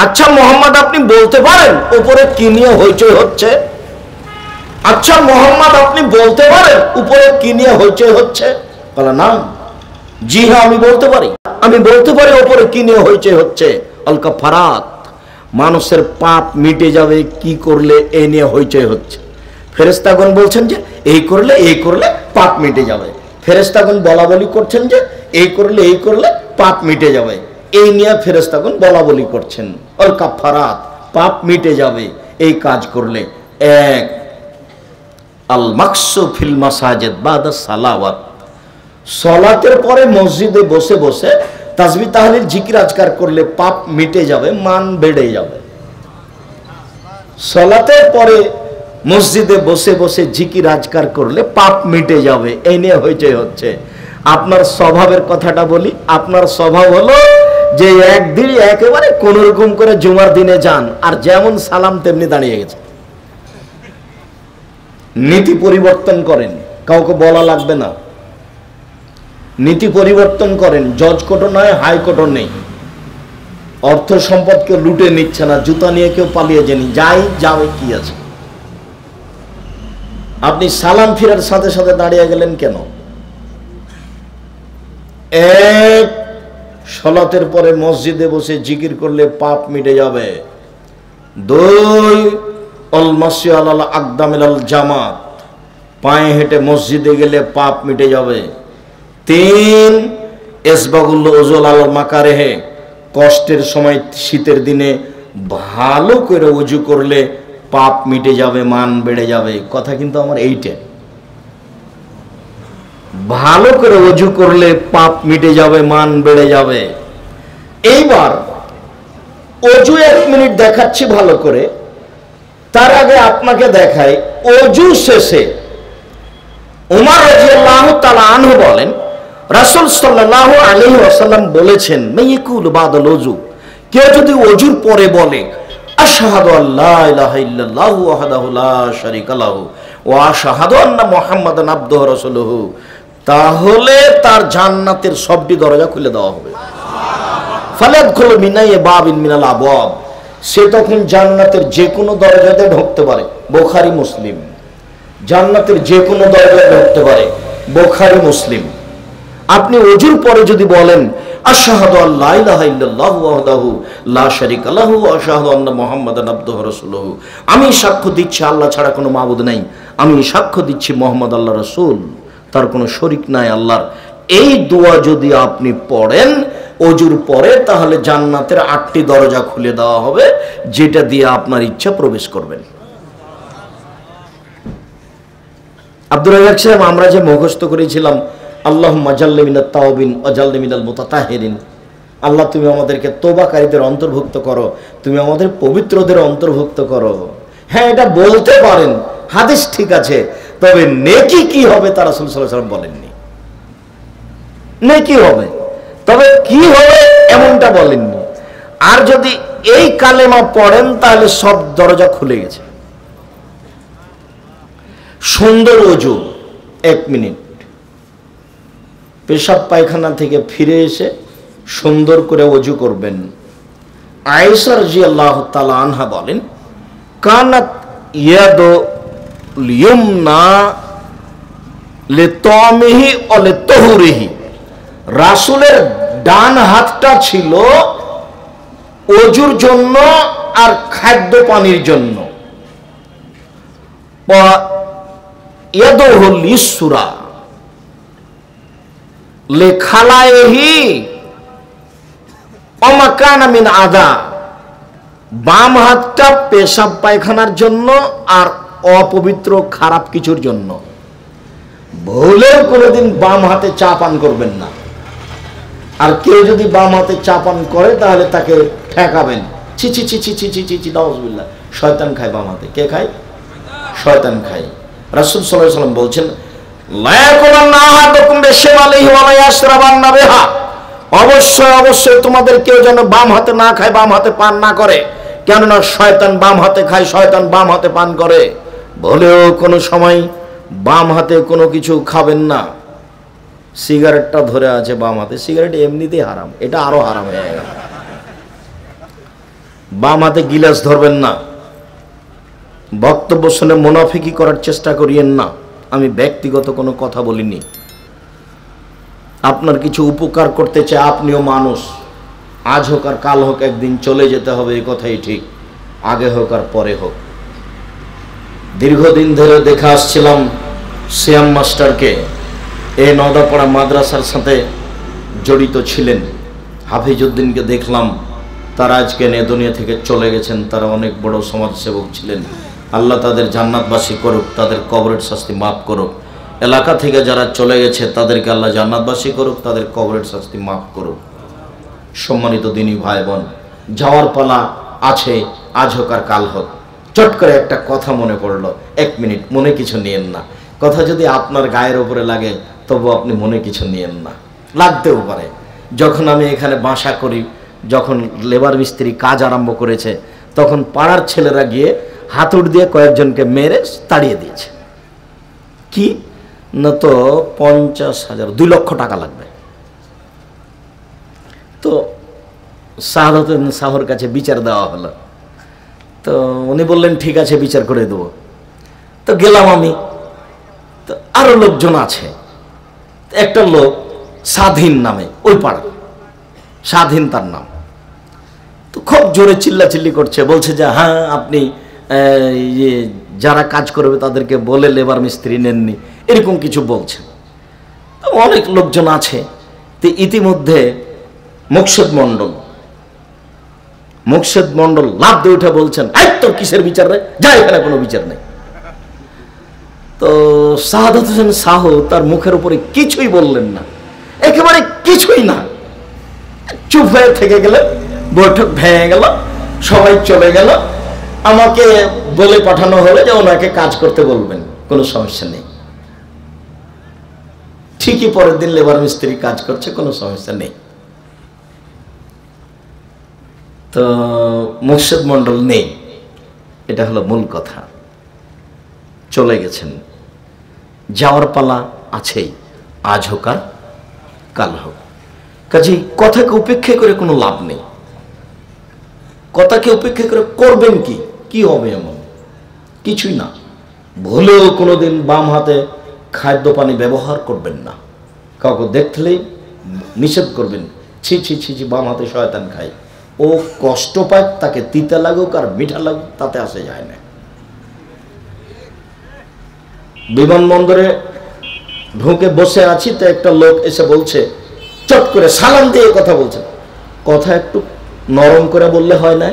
আচ্ছা মুহাম্মদ আপনি বলতে পারেন উপরে কি নিয়ে হইচই হচ্ছে? আচ্ছা মুহাম্মদ আপনি বলতে পারেন উপরে কি নিয়ে হইচই হচ্ছে? বলা না, জি হ্যাঁ আমি বলতে পারি, আমি বলতে পারি উপরে কি নিয়ে হইচই হচ্ছে। अलकाफारात मानुषेर पाप मिटे जावे की करले ए निये हइचइ होच्छे। फेरेस्तागण बोलछेन जे एई करले एई करले पाप मिटे जावे, फेरेस्तागण बलाबली करछेन जे एई करले एई करले पाप मिटे जावे, एई निये फेरेस्तागण बलाबली करछेन। अलकाफारात पाप मिटे जावे एई काज करले। एक आल मक्सु फिल मसाजिद बाद सालावात, सलातेर परे मस्जिदे बसे बसे তাসবিহ তাহলিল জিকির আজকার করলে পাপ মিটে যাবে, মান বেড়ে যাবে। সালাতের পরে মসজিদে বসে বসে জিকির আজকার করলে পাপ মিটে যাবে, এই নিয়ে হইচই হচ্ছে। আপনার স্বভাবের কথাটা বলি, আপনার স্বভাব হলো যে একদিন একেবারে কোন রকম করে জুমার দিনে যান আর যেমন সালাম তেমনি দাঁড়িয়ে গেছে, নীতি পরিবর্তন করেন, কাউকে বলা লাগবে না, नीति परिवर्तन करें। जज कोर्ट नय हाई कोर्ट नहीं, अर्थ सम्पद के लुटे निच्छे ना, जूता निये क्यों पालिये जानी, जाई जावे कि आछे। आपनी सालाम फिरार साथे साथे दाड़िये गेलेन केन? एक सलातेर परे मस्जिदे बसे जिकिर करले पाप मिटे जाबे। दुई अल मस्यु आलाल आकदामिल आल जामात, पाए हेटे मस्जिदे गेले पाप मिटे जाबे। तीन एसबागुल उजुल आल माकारेहे, कष्टेर समय शीतेर दिने भालो करे उजु करले पाप मिटे जावे, मान बेड़े जावे। कथा किन्तु आमार एइटा, भालो करे उजु करले पाप मिटे जावे, मान बेड़े जावे। एइबार उजु एक मिनिट देखाच्छि भालो करे, तार आगे आपनाके देखाई उजु शेषे उमर रादियाल्लाहु ताआला आनहु बोलेन, রাসূল সাল্লাল্লাহু আলাইহি ওয়াসাল্লাম বলেছেন, মাইয়াকুল বাদাল ওযু, কেউ যদি ওযুর পরে বলে আশহাদু আল্লা ইলাহা ইল্লাল্লাহু ওয়াহদাহু লা শারীকা লাহু ওয়া আশহাদু আন্না মুহাম্মাদান আবদুহু রাসূলুহু, তাহলে তার জান্নাতের সবটি দরজা খুলে দেওয়া হবে। সুবহানাল্লাহ। ফালাদখুলু মিনাই বাবিন মিনাল আবওয়াব, সে তখন জান্নাতের যে কোনো দরজাতে ঢুকতে পারে। বুখারী মুসলিম। জান্নাতের যে কোনো দরজায় ঢুকতে পারে, বুখারী মুসলিম। আপনি ওযুর পরে যদি বলেন আশহাদু আল্লা ইলাহা ইল্লাল্লাহু ওয়াহদাহু লা শারীকা লাহু ওয়া আশহাদু আন্না মুহাম্মাদান আবদুহু রাসূলুহু, আমি সাক্ষ্য দিচ্ছি আল্লাহ ছাড়া কোনো মাবুদ নাই, আমি সাক্ষ্য দিচ্ছি মুহাম্মদ আল্লাহর রাসূল, তার কোনো শরীক নাই আল্লাহর, এই দোয়া যদি আপনি পড়েন ওযুর পরে, তাহলে জান্নাতের আটটি দরজা খুলে দেওয়া হবে, যেটা দিয়ে আপনার ইচ্ছা প্রবেশ করবেন। আব্দুর রাজ্জাক সাহেব, আমরা যে মুখস্থ করেছিলাম আল্লাহুম্মা জাল্লি মিনাত তাওবিন ওয়া জাল্লি মিনাল মুতাতাহিরিন, আল্লাহ তুমি আমাদেরকে তওবাকারীদের অন্তর্ভুক্ত করো, তুমি আমাদের পবিত্রদের অন্তর্ভুক্ত করো। হ্যাঁ, এটা বলতে পারেন, হাদিস ঠিক আছে, তবে নেকি কি হবে তা রাসূল সাল্লাল্লাহু আলাইহি ওয়াসাল্লাম বলেননি। নেকি হবে, তবে কি হবে এমনটা বলেননি। আর যদি এই কালেমা পড়েন তাহলে সব দরজা খুলে গেছে। सुंदर ओजू, एक मिनट पेशाब पायखाना थेके फिरे एसे सुंदर करे ओजू करबेन। आयशा रादियाल्लाहु ताआला आनहा बोलेन, कानात यादुल यमना लितामिहि ओ लितहुरिहि, রাসূলের ডান হাতটা ছিল ওজুর জন্য আর খাদ্য পানির জন্য। यदुहुल इस्सुरा लेखालाएही अमकान मिन आदा, बाम हाथटा पेशाब पायखानार जन्नो और अपवित्र खराब किछुर जन्नो। भूले कोनोदिन बाम हाथे चा पान करबेन ना और केउ यदि बाम हाथे चा पान करे ताहले ताके ठेकाबेन छि छि छि छि छि छि छि नाउजुबिल्लाह शयतान खाय बाम हाथे के खाय शयतान खाय রাসূল সাল্লাল্লাহু আলাইহি ওয়াসাল্লাম বলেন লা ইয়াকুলান্না আহাদুকুম বিশমালিহি ওয়া লা ইয়াশরাবান্না বিহা অবশ্যই অবশ্যই তোমাদের কেউ যেন বাম হাতে না খায় বাম হাতে পান না করে কেননা শয়তান বাম হাতে খায় শয়তান বাম হাতে পান করে ভুলেও কোনো সময় বাম হাতে কোনো কিছু খাবেন না সিগারেটটা ধরে আছে বাম হাতে সিগারেট এমনিতেই হারাম এটা আরো হারাম হয়ে গেল বাম হাতে গ্লাস ধরবেন না বক্তব্য শুনে মুনাফিকি করার চেষ্টা করিয়েন না আমি ব্যক্তিগত কোনো কথা বলিনি আপনার কিছু উপকার করতে চাই আপনিও মানুষ আজ হোক আর কাল হোক একদিন চলে যেতে হবে এই কথাই ঠিক আগে হোক আর পরে হোক দীর্ঘদিন ধরে দেখা আসছিলাম সিয়াম মাস্টারকে এই নওদাপাড়া মাদ্রাসার সাথে জড়িত ছিলেন হাফিজউদ্দিনকে দেখলাম তারা আজকে এই দুনিয়া থেকে চলে গেছেন তারা অনেক বড় সমাজসেবক ছিলেন আল্লাহ তাদের জান্নাতবাসী করুক তাদের কবরের শাস্তি maaf করুক এলাকা থেকে যারা চলে গেছে তাদেরকে আল্লাহ জান্নাতবাসী করুক তাদের কবরের শাস্তি maaf করুক সম্মানিত দিনী ভাই বোন যাওয়ার পালা আছে আজ হোক আর কাল হোক চট করে একটা কথা মনে পড়লো এক মিনিট মনে কিছু নিয়েন না কথা যদি আপনার গায়ের উপরে লাগে তবু আপনি মনে কিছু নিয়েন না লাগতেও পারে যখন আমি এখানে বাসা করি যখন লেবার মিস্ত্রি কাজ আরম্ভ করেছে তখন পাড়ার ছেলেরা গিয়ে হাতুড় দিয়ে কয়েকজনকে মেরে তাড়িয়ে দিয়েছে কি না তো পঞ্চাশ হাজার দুই লক্ষ টাকা লাগবে তো সাহাদাত সাহর কাছে বিচার দেওয়া হলো तो उन्नी बोलें ठीक है विचार कर देव तो गलम तो और लोकजन आट लोक स्वाधीन नामे ओई पाड़ा स्वाधीन तार नाम तो खूब जोरे चिल्ला चिल्ली कर हाँ अपनी ये जरा काज करबे तादेरके बोले लेबार मिस्त्री नेननी एरकम किछु बोलछे तो अनेक लोकजन आछे तो इतिमध्ये मुक्सद मंडल मुक्सेद मंडल लाभ दिए उठे बोलছেন এই তো কিসের বিচার রে যাই এখানে কোনো বিচার নাই তো সাহাদাত হোসেন সাহু তার মুখের উপরে কিছুই বললেন না একেবারে কিছুই না চুপ হয়ে থেকে গেল বৈঠক ভেঙে গেল সবাই চলে গেল আমাকে বলে পাঠানো হলো যে ওনাকে কাজ করতে বলবেন কোনো সমস্যা নেই ঠিকই পরের দিন লেবার মিস্ত্রি কাজ করছে কোনো সমস্যা নেই तो मुर्शिद मंडल नहीं এটা হলো মূল কথা চলে গেছেন যাওয়ার পালা আছেই আজ হোক আর কাল হোক কাজেই কথাকে উপেক্ষা করে কোনো লাভ নেই কথাকে উপেক্ষা করে করবেন কি কি হবে এমন কিছুই না ভুলেও কোনোদিন বাম হাতে খাদ্য পানি ব্যবহার করবেন না কাউকে দেখলেই নিষেধ করবেন ছি ছি ছি ছি বাম হাতে শয়তান খায় ओ कष्ट पाक ताके तीता लाগুক और मीठा लाগুক ताते आसे जाए ना विमानबंदरे ढुके बसे आछि तो एक लोक एसे बोलছে চট করে সালাম দিয়ে কথা বলছে কথা একটু নরম করে বললে হয় না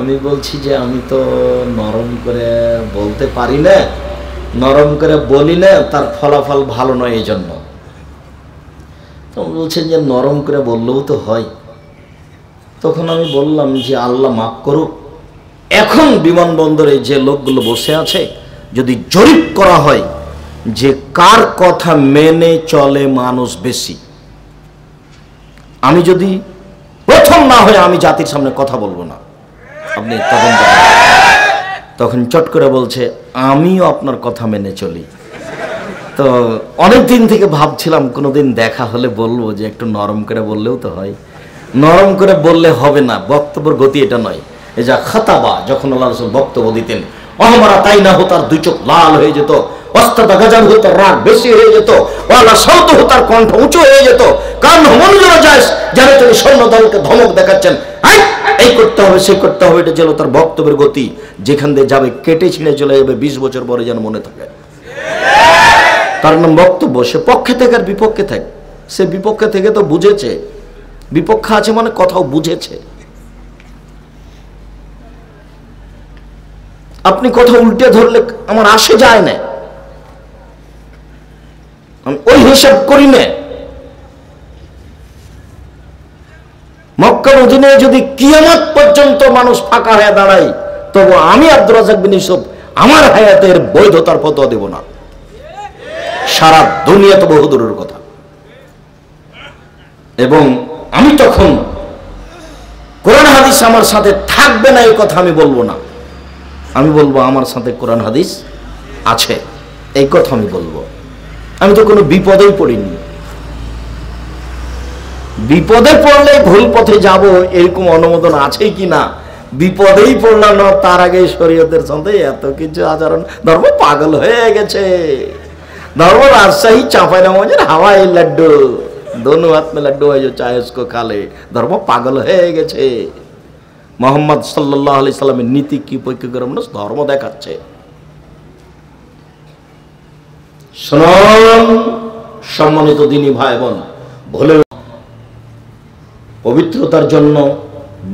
আমি বলছি যে আমি তো নরম করে বলতে পারি না নরম করে বলি না তার ফলাফল ভালো নয় এজন্য नरम करे बोललो तो हय तखन आमी बोललाम जे आल्ला माफ करुक एखन विमानबंदरे जे लोकगुलो बसे आछे जदि जरिप करा हय जे कार कथा मेने चले मानुष बेशी आमी जदि प्रथम ना हय आमी जातिर सामने कथा बोलबो ना आपनि तखन तखन चट करे बोलछे आमिओ आपनार कथा मेने चली तो अनेक दिन थेके भाबछिलाम कोनोदिन देखा होले बोलबो जे एकटु नरम करे बोललेओ तो हय नरम करे बोलले होबे ना बक्तब्येर गति एटा नय ए जा खताबा जखन आल्लाह रसूल बक्तब्य दितेन अहमारा ताई ना होतार दुई चोख लाल हये जेत अस्तादा गजान होतार राग बेशी हये जेत वाला शब्द होतार कण्ठ उंचु हये जेत कान मनोजो जायस जारे तोर सैन्यदलके धमक देखाच्छेन आइ এই করতে হবে সেই করতে হবে এটা যেন তার বক্তব্যের গতি যেখান দিয়ে যাবে কেটে ছিঁড়ে চলে যাবে बीस বছর পরে যেন মনে থাকে कारण बक्तव्य से पक्षे और विपक्षे थे से विपक्षे तो बुझे विपक्ष आज मैं कथाओ बुझे अपनी कथा उल्टे धरले आमार आशे जाए ना ओई हिसाब करी ना मक्का मदीनाय यदि कियामत पर्यन्त मानुष फाका हये दाड़ाय तबु आमी आब्दुर रज्जाक बिन यूसुफ आमार हयातेर बैधतार पतो देब ना सारा दुनिया तो बहु दूरेर कथा एबं आमी तखन कुरान हादिस आमार साथे थाकबे ना एई कथा आमी बोलबो ना आमी बोलबो आमार साथे कुरान हादिस आछे एई कथा आमी बोलबो आमी तो कोनो बिपदेई पड़िनि विपदे पड़ले भूल पथे जाब एरकम अनुमोदन आछे कि ना विपदेई पड़लाम ना तार आगे शरीयतेर साथे एत किछु आचरण धर्म पागल हये गेछे धर्म राजशाही चांपाइनबाबगंजेर हावाई लड्डू दोनों हाथ में लड्डू है जो चाहे उसको खा ले धर्म पागल हये गेछे मोहम्मद सल्लल्लाहु अलैहि वसल्लम नीति की परीक्षा मानुष धर्म देखाच्छे शुनुन सम्मानित दीनी भाई बोन भूले पवित्रतार जन्य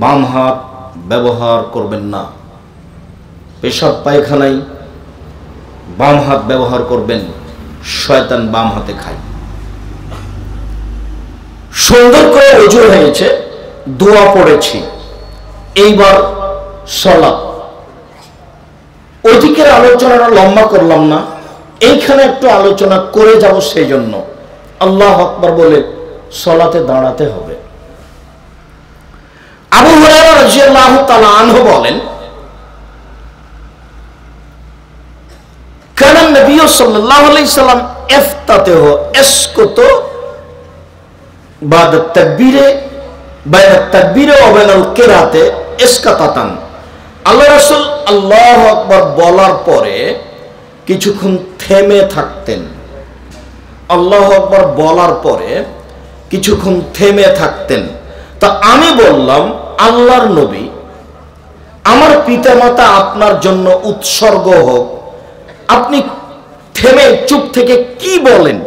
बाम हाथ व्यवहार करबेन ना पेशाब पायखानाय बाम हाथ व्यवहार करबेन शयतान बाम हाथे खाय सुंदर करे ओजू हयेछे दुआ पड़ेछि एइबार सालात ओइदिकेर आलोचनाटा लम्बा करलाम ना एइखाने एकटु आलोचना करे जाब सेइजन्य आल्लाह अकबर बोले सालाते दाड़ाते हबे আবু হুরায়রা রাদিয়াল্লাহু তাআলা আনহু বলেন কানা নবী সাল্লাল্লাহু আলাইহি সাল্লাম ইফতাতেহু ইসকুতু বাদ তাকবীরে বাদ তাকবীরে ও বাদ কিরাতে ইসকাতাতান আল্লাহ রাসূল আল্লাহু আকবার বলার পরে কিছুক্ষণ থেমে থাকতেন আল্লাহু আকবার বলার পরে কিছুক্ষণ থেমে থাকতেন তো আমি বললাম আল্লাহর নবী আমার পিতামাতা আপনার জন্য উৎসর্গ হোক আপনি থেমে চুপ থেকে কি বলেন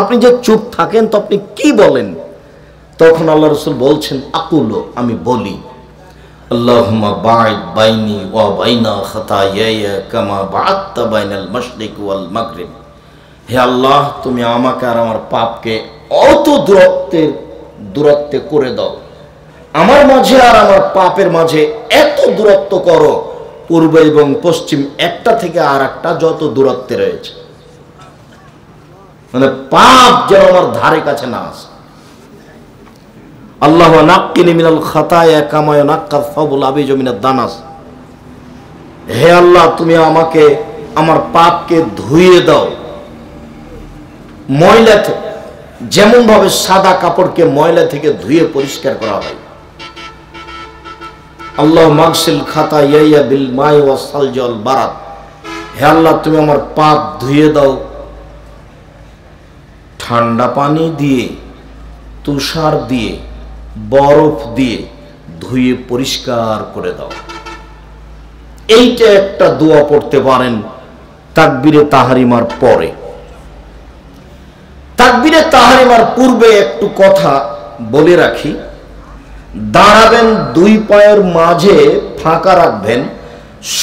আপনি যে চুপ থাকেন তো আপনি কি বলেন তখন আল্লাহর রাসূল বলছেন আকুলু আমি বলি আল্লাহুম্মা বাঈদ বাইনি ওয়া বাইনা খাতায়ায়া কামা বাআদতা বাইনাল মাশরিক ওয়াল মাগরিব হে আল্লাহ তুমি আমাকে আর আমার পাপকে অত দূরত্বে দূরত্বে করে দাও আমার মাঝে আর আমার পাপের মাঝে এত দূরত্ব করো পূর্ব এবং পশ্চিম একটা থেকে আরেকটা যত দূরত্বে রয়েছে মানে পাপ যেন আমার ধারে কাছে না আসে আল্লাহু নাক্কিনি মিনাল খাতায়া কামা ইয়ানাক্কাল সাবুল আবিজ মিনাদ দানাস হে আল্লাহ তুমি আমাকে আমার পাপকে ধুইয়ে দাও ময়লা থেকে যেমন ভাবে সাদা কাপড়কে ময়লা থেকে ধুয়ে পরিষ্কার করা হয় আল্লাহ মাগসিল খাতায়া বিল মাই ওয়াস সালজ ওয়াল বারাদ হে আল্লাহ তুমি আমার পাপ ধুয়ে দাও ঠান্ডা পানি দিয়ে তুষার দিয়ে বরফ দিয়ে ধুয়ে পরিষ্কার করে দাও এইটা একটা দোয়া পড়তে পারেন তাকবীরে তাহরিমার পরে তাকবীরে তাহরিমার পূর্বে একটু কথা বলে রাখি দাঁড়াবেন দুই পায়ের মাঝে ফাঁকা রাখবেন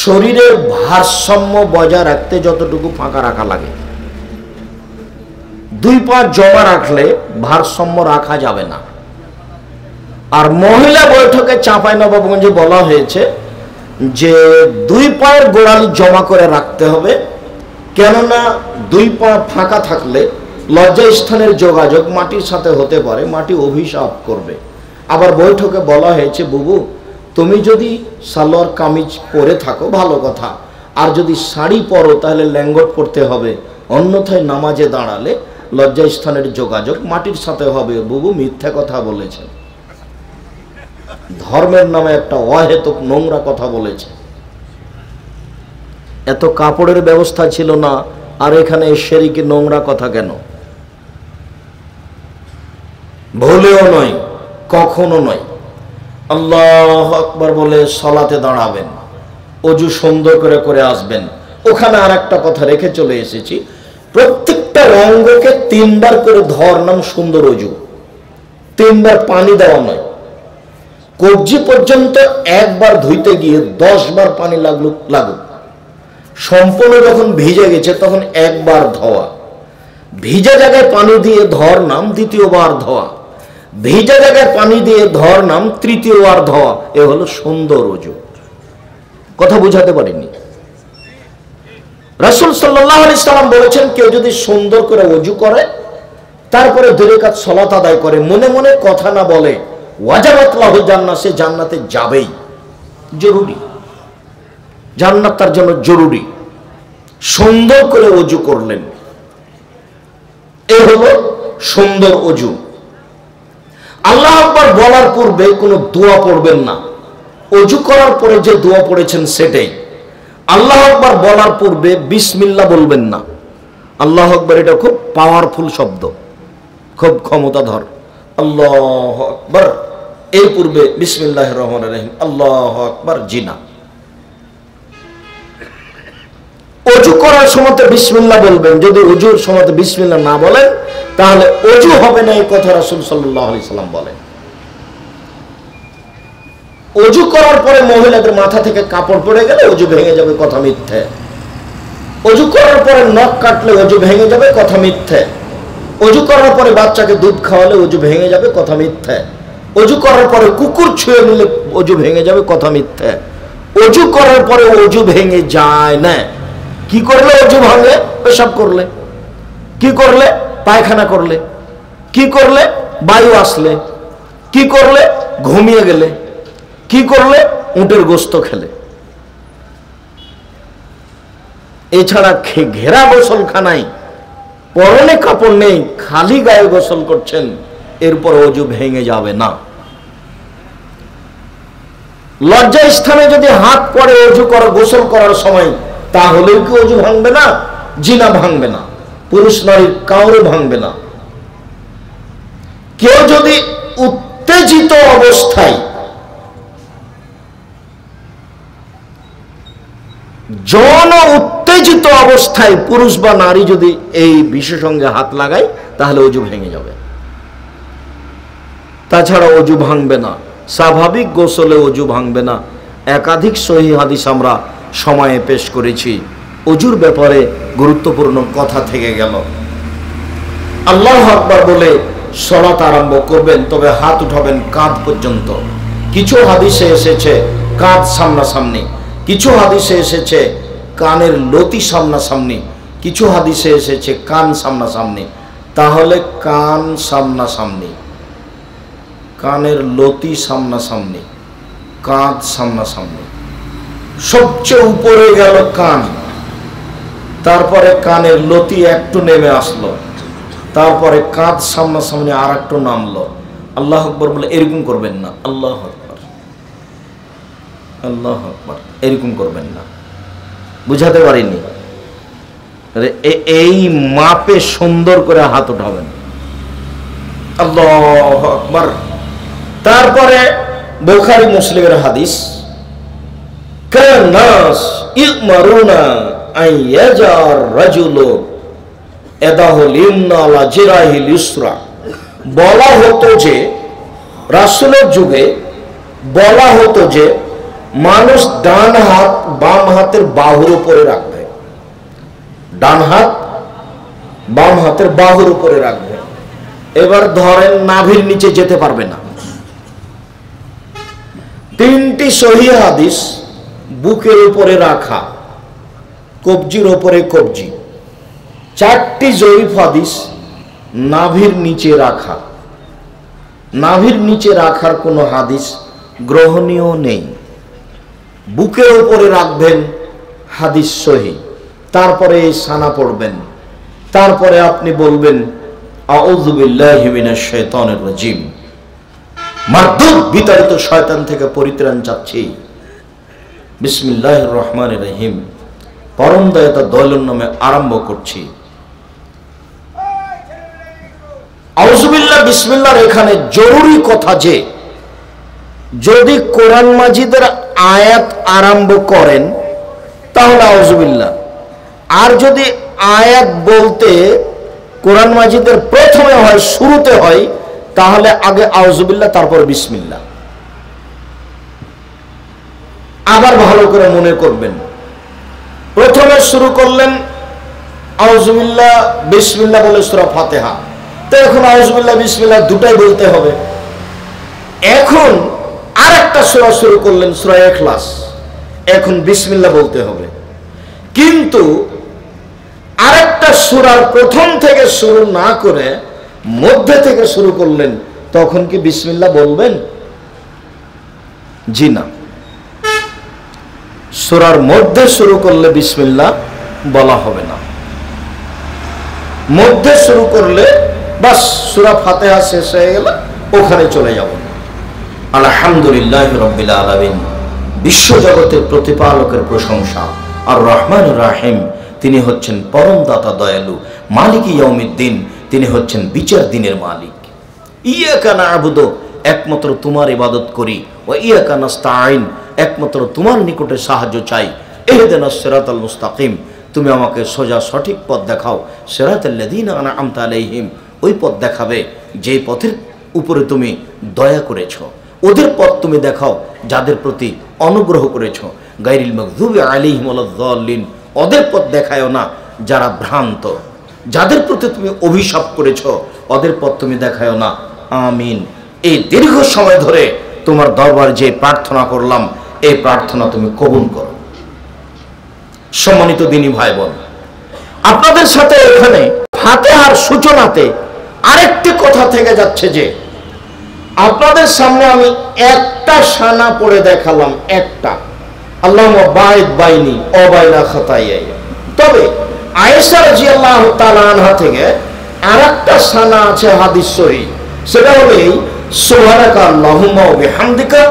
শরীরের ভারসাম্য বজায় রাখতে যতটুকু ফাঁকা রাখা লাগে দুই পা জমা রাখলে ভারসাম্য রাখা যাবে না আর মহিলা বৈঠকে চাঁপাইনবাবগঞ্জে বলা হয়েছে যে দুই পায়ের গোড়ালি জমা করে রাখতে হবে কেননা দুই পা ফাঁকা থাকলে लज्जा स्थान जोगाजोग माटिर साथे होते पारे माटी अभिशाप करबे आबार बैठके बला हयेछे बुबू तुमी जदि सालोयार कामिज परे थाको भालो कथा आर जदि शाड़ी परो ताहले लैंगट पड़ते हबे अन्यथाय नामाजे दाड़ाले लज्जा स्थान जोगाजोग माटिर साथे हबे बुबू मिथ्या कथा बोलेछे धर्मेर नामे एकटा अहेतुक नोंरा कथा बोलेछे एत कापड़ेर व्यवस्था छिलो ना আর এখানে শরীকে নোংরা কথা কেন ভুলেও নয় কখনো নয় আল্লাহু আকবার বলে সালাতে দাঁড়াবেন ওযু সুন্দর করে করে আসবেন ওখানে আরেকটা কথা রেখে চলে এসেছি প্রত্যেকটা অঙ্গকে তিনবার করে ধরনাম সুন্দর ওযু তিনবার পানি দেওয়া নয় कब्जी पर्यन्त एक बार धुइते गिये दस बार पानी लागलो लागो सम्पूर्ण जखन भिजे गेছে তখন একবার ধোয়া ভিজা জায়গায় পানি দিয়ে ধর নাম দ্বিতীয়বার ধোয়া ভিজা জায়গায় পানি দিয়ে ধর নাম তৃতীয়বার ধোয়া এ হলো সুন্দর ওযু। কথা বুঝাতে পারিনি। রাসূল সাল্লাল্লাহু আলাইহি সাল্লাম বলেছেন কেউ যদি সুন্দর করে ওযু করে তারপরে দুরাকাত সালাত আদায় করে মনে মনে কথা না বলে ওয়াজাবাত লাহু জান্নাত সে জান্নাতে যাবেই জরুরি জান্নাত তার জন্য জরুরি। সুন্দর করে ওযু করলেন सुंदर ओजू। अल्लाह अकबर बोलार पूर्वे कोनो दुआ पड़बेन ना ओजू करार परे जे दुआ पड़ेछेन सेटाई। अल्लाह अकबर बोलार पूर्वे बिस्मिल्लाह बोलबेन ना। अल्लाह अकबर एटा खूब पावरफुल शब्द खूब क्षमताधर। अल्लाह अकबर एर पूर्वे बिस्मिल्लाहिर रहमानिर रहीम अल्लाह अकबर जिना ओजू करार समयते बिस्मिल्लाह बोलबेन। यदि ओजुर समयते बिस्मिल्लाह ना बोलें ताहले ओजू होबे ना। एई कथा रासूल सल्लल्लाहु आलैहि साल्लाम बोलें। ओजू करार परे महिलादेर माथा थेके कापड़ पड़े गेले ओजू भेंगे जाबे कथा मिथ्ये। ओजू करार परे नख काटले ओजू भेंगे जाबे कथा मिथ्ये। ओजू करार परे बाच्चाके दूध खाওয়ালে ओजू भेंगे जाबे कथा मिथ्ये। ओजू करार परे कुकुर छुए নিলে ओजू भेंगे जाबे कथा मिथ्ये। ओजू करार परे ओजू भेंगे যায় না। की करले ओजू भांगे पेशाब करले की करले पायखाना करले की करले वायु आसले की करले घुमिए गेले की करले ऊँटेर गोश्त खेले एछाड़ा घेरा गोसलखानाय परने कपड़ नहीं खाली गाये गोसल करछेन एरपर ओजू भेंगे जाबे ना। लज्जा स्थाने यदि हाथ पड़े ओजू कर गोसल करार समय ओजू भांगे ना जिना भांगे ना पुरुष नारी काउरे भांगे ना। क्यों यदि उत्तेजित अवस्थाय जौन उत्तेजित अवस्थाय पुरुष बा नारी यदि एई विषय संगे हाथ लागाय ताहले ओजू भेंगे जाबे ताछाड़ा ओजू भांगे ना। स्वाभाविक गोसले ओजू भांगे ना। एकाधिक सही हादिस आमरा समय पेश करेছি ওজুর ব্যাপারে গুরুত্বপূর্ণ কথা থেকে গেল। আল্লাহু আকবার বলে সালাত আরম্ভ করবেন তবে হাত উঠাবেন কাঁধ পর্যন্ত। কিছু হাদিসে এসেছে কাঁধ সামনাসামনি, কিছু হাদিসে এসেছে কানের লতি সামনাসামনি, কিছু হাদিসে এসেছে কান সামনাসামনি। তাহলে কান সামনাসামনি, কানের লতি সামনাসামনি, কাঁধ সামনাসামনি। सबचेয়ে উপরে গেল কান, তারপরে কানের লতি একটু নেমে আসলো, তারপরে কাঁধ সামনে সামনে আরেকটু নামলো। আল্লাহু আকবার বলে এরকম করবেন না। আল্লাহু আকবার আল্লাহু আকবার এরকম করবেন না। বুঝাতে পারিনি। এই মাপে সুন্দর করে হাত উঠাবেন। আল্লাহু আকবার। তারপরে বুখারী মুসলিমের হাদিস मानुष डान हाथ बाम हाथेर बाहुर उपरे राखबे, डान हाथ बाम हाथेर बाहुर उपरे राखबे। एबार धरेन नाभिर नीचे जेते पारबे ना। तीनटी सही हादिस বুকের উপরে রাখা, কবজির উপরে কবজি। চারটি জয়ীফ হাদিস নাভির নিচে রাখা। নাভির নিচে রাখার কোনো হাদিস গ্রহণীয় নেই। বুকের উপরে রাখবেন, হাদিস সহি। তারপরে সানা পড়বেন, তারপরে আপনি বলবেন আউযু বিল্লাহি মিনাশ শাইতানির রাজিম, মারদুদ বিতাড়িত শয়তান থেকে পরিত্রাণ চাচ্ছি। बिस्मिल्लाहिर रहमानिर रहीम परम दयाता दयालुर नामे आरम्भ करछि। आउजुबिल्लाह बिस्मिल्लाहर एखाने जरूरी कथा जे यदि कुरान माजिदेर आयात आरम्भ करें ताहले आउजुबिल्लाह, और यदि आयात बोलते कुरान माजिदेर प्रथमे हय शुरूते हय ताहले आगे आउजुबिल्लाह तारपर बिस्मिल्लाह। आबार भालो करे मने करबेन। प्रथमे शुरू करलेन আউযুবিল্লাহ বিসমিল্লাহ বলে সূরা ফাতিহা। তো এখন আউযুবিল্লাহ বিসমিল্লাহ দুটাই বলতে হবে। এখন আরেকটা সূরা শুরু করলেন সূরা ইখলাস, এখন বিসমিল্লাহ বলতে হবে। কিন্তু আরেকটা সূরার প্রথম থেকে শুরু না করে মধ্যে থেকে শুরু করলেন, তখন কি বিসমিল্লাহ বলবেন? জি না। সূরার মধ্যে শুরু করলে বিসমিল্লাহ বলা হবে না। মধ্যে শুরু করলে বাস সূরা ফাতিহা শেষ হয়ে গেল, ওখানে চলে যাব। আলহামদুলিল্লাহি রাব্বিল আলামিন, বিশ্বজগতের প্রতিপালকের প্রশংসা। আর রহমানুর রহিম, তিনি হচ্ছেন পরম দাতা দয়ালু। মালিক ইয়াউমিদ্দিন, তিনি হচ্ছেন বিচার দিনের মালিক। ইয়াকা না'বুদু, একমাত্র তোমার ইবাদত করি। ওয়া ইয়াকা নাস্তাঈন, একমাত্র তোমার নিকটে সাহায্য চাই। ইহদিনাস সিরাতাল মুস্তাকিম, তুমি আমাকে সোজা সঠিক পথ দেখাও। সিরাতাল্লাযীনা আন'আমতা আলাইহিম, ওই পথ দেখাবে যেই পথের উপরে তুমি দয়া করেছো। ওদের পথ তুমি দেখাও যাদের প্রতি অনুগ্রহ করেছো। গায়রিল মাগযুবি আলাইহিম ওয়ালাদ-দাল্লিন, ওদের পথ দেখায়ও না যারা ভ্রান্ত, যাদের প্রতি তুমি অভিশাপ করেছো ওদের পথ তুমি দেখায়ও না। আমিন। এই দীর্ঘ সময় ধরে তোমার দরবারে যে প্রার্থনা করলাম, এই প্রার্থনা তুমি কবুল করো। সম্মানিত দিনী ভাই বোন, আপনাদের সাথে এখানে ফাতিহার সূচনাতে আরেকটি কথা থেকে যাচ্ছে যে আপনাদের সামনে আমি একটা শানা পড়ে দেখালাম, একটা আল্লাহুম্মা বাঈদ বাইনি ওয়া বাইনা খাতায়া। তবে আয়েশা রাদিয়াল্লাহু তাআলা আনহা থেকে আরেকটা শানা আছে হাদিস সহিহ, সেটা হলো সুবহানাকা আল্লাহুম্মা ওয়া বিহামদিকা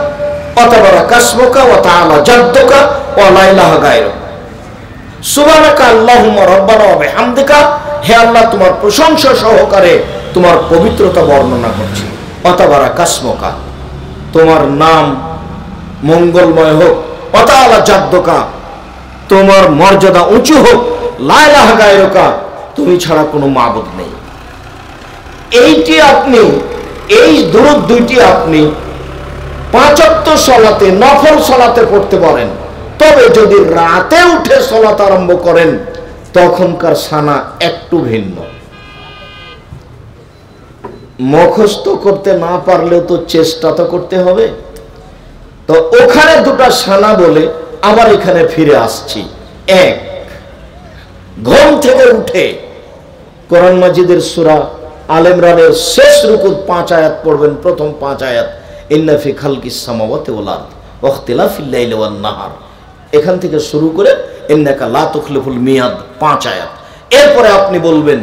ওয়া তাবারাকা ইসমুকা ওয়া তাআলা জাদ্দুকা ওয়া লা ইলাহা গায়রুক। সুবহানাকা আল্লাহুম্মা রাব্বানা ওয়া বিহামদিকা, হে আল্লাহ তোমার প্রশংসা সহকারে তোমার পবিত্রতা বর্ণনা করছি। ওয়া তাবারাকা ইসমুকা, তোমার নাম মঙ্গলময় হোক। ওয়া তাআলা জাদ্দুকা, তোমার মর্যাদা উঁচু হোক। লা ইলাহা গায়রুকা, তুমি ছাড়া কোনো মাবুদ নেই। এইটি আপনি এই দুরূদ দুইটি আপনি পাঁচ ওয়াক্ত সালাতে নফল সালাতে পড়তে পারেন। তবে যদি রাতে উঠে সালাত আরম্ভ করেন তখনকার সানা একটু ভিন্ন। মুখস্থ করতে না পারলেও তো চেষ্টা তো করতে হবে। তো ওখানে দুটো সানা বলে আবার এখানে ফিরে আসছি। এক, ঘুম থেকে উঠে কোরআন মাজিদের সূরা আলে ইমরানের শেষ রুকুর পাঁচ আয়াত পড়বেন, প্রথম পাঁচ আয়াত। ইন্না ফি খালকিস সামাওয়াতি ওয়াল আরদ ওয়া ইখতিলাফিল লাইলি ওয়ান নাহার, এখান থেকে শুরু করে ইন্নাকা লা তুখলিফুল মিয়াদ, পাঁচ আয়াত। এরপরে আপনি বলবেন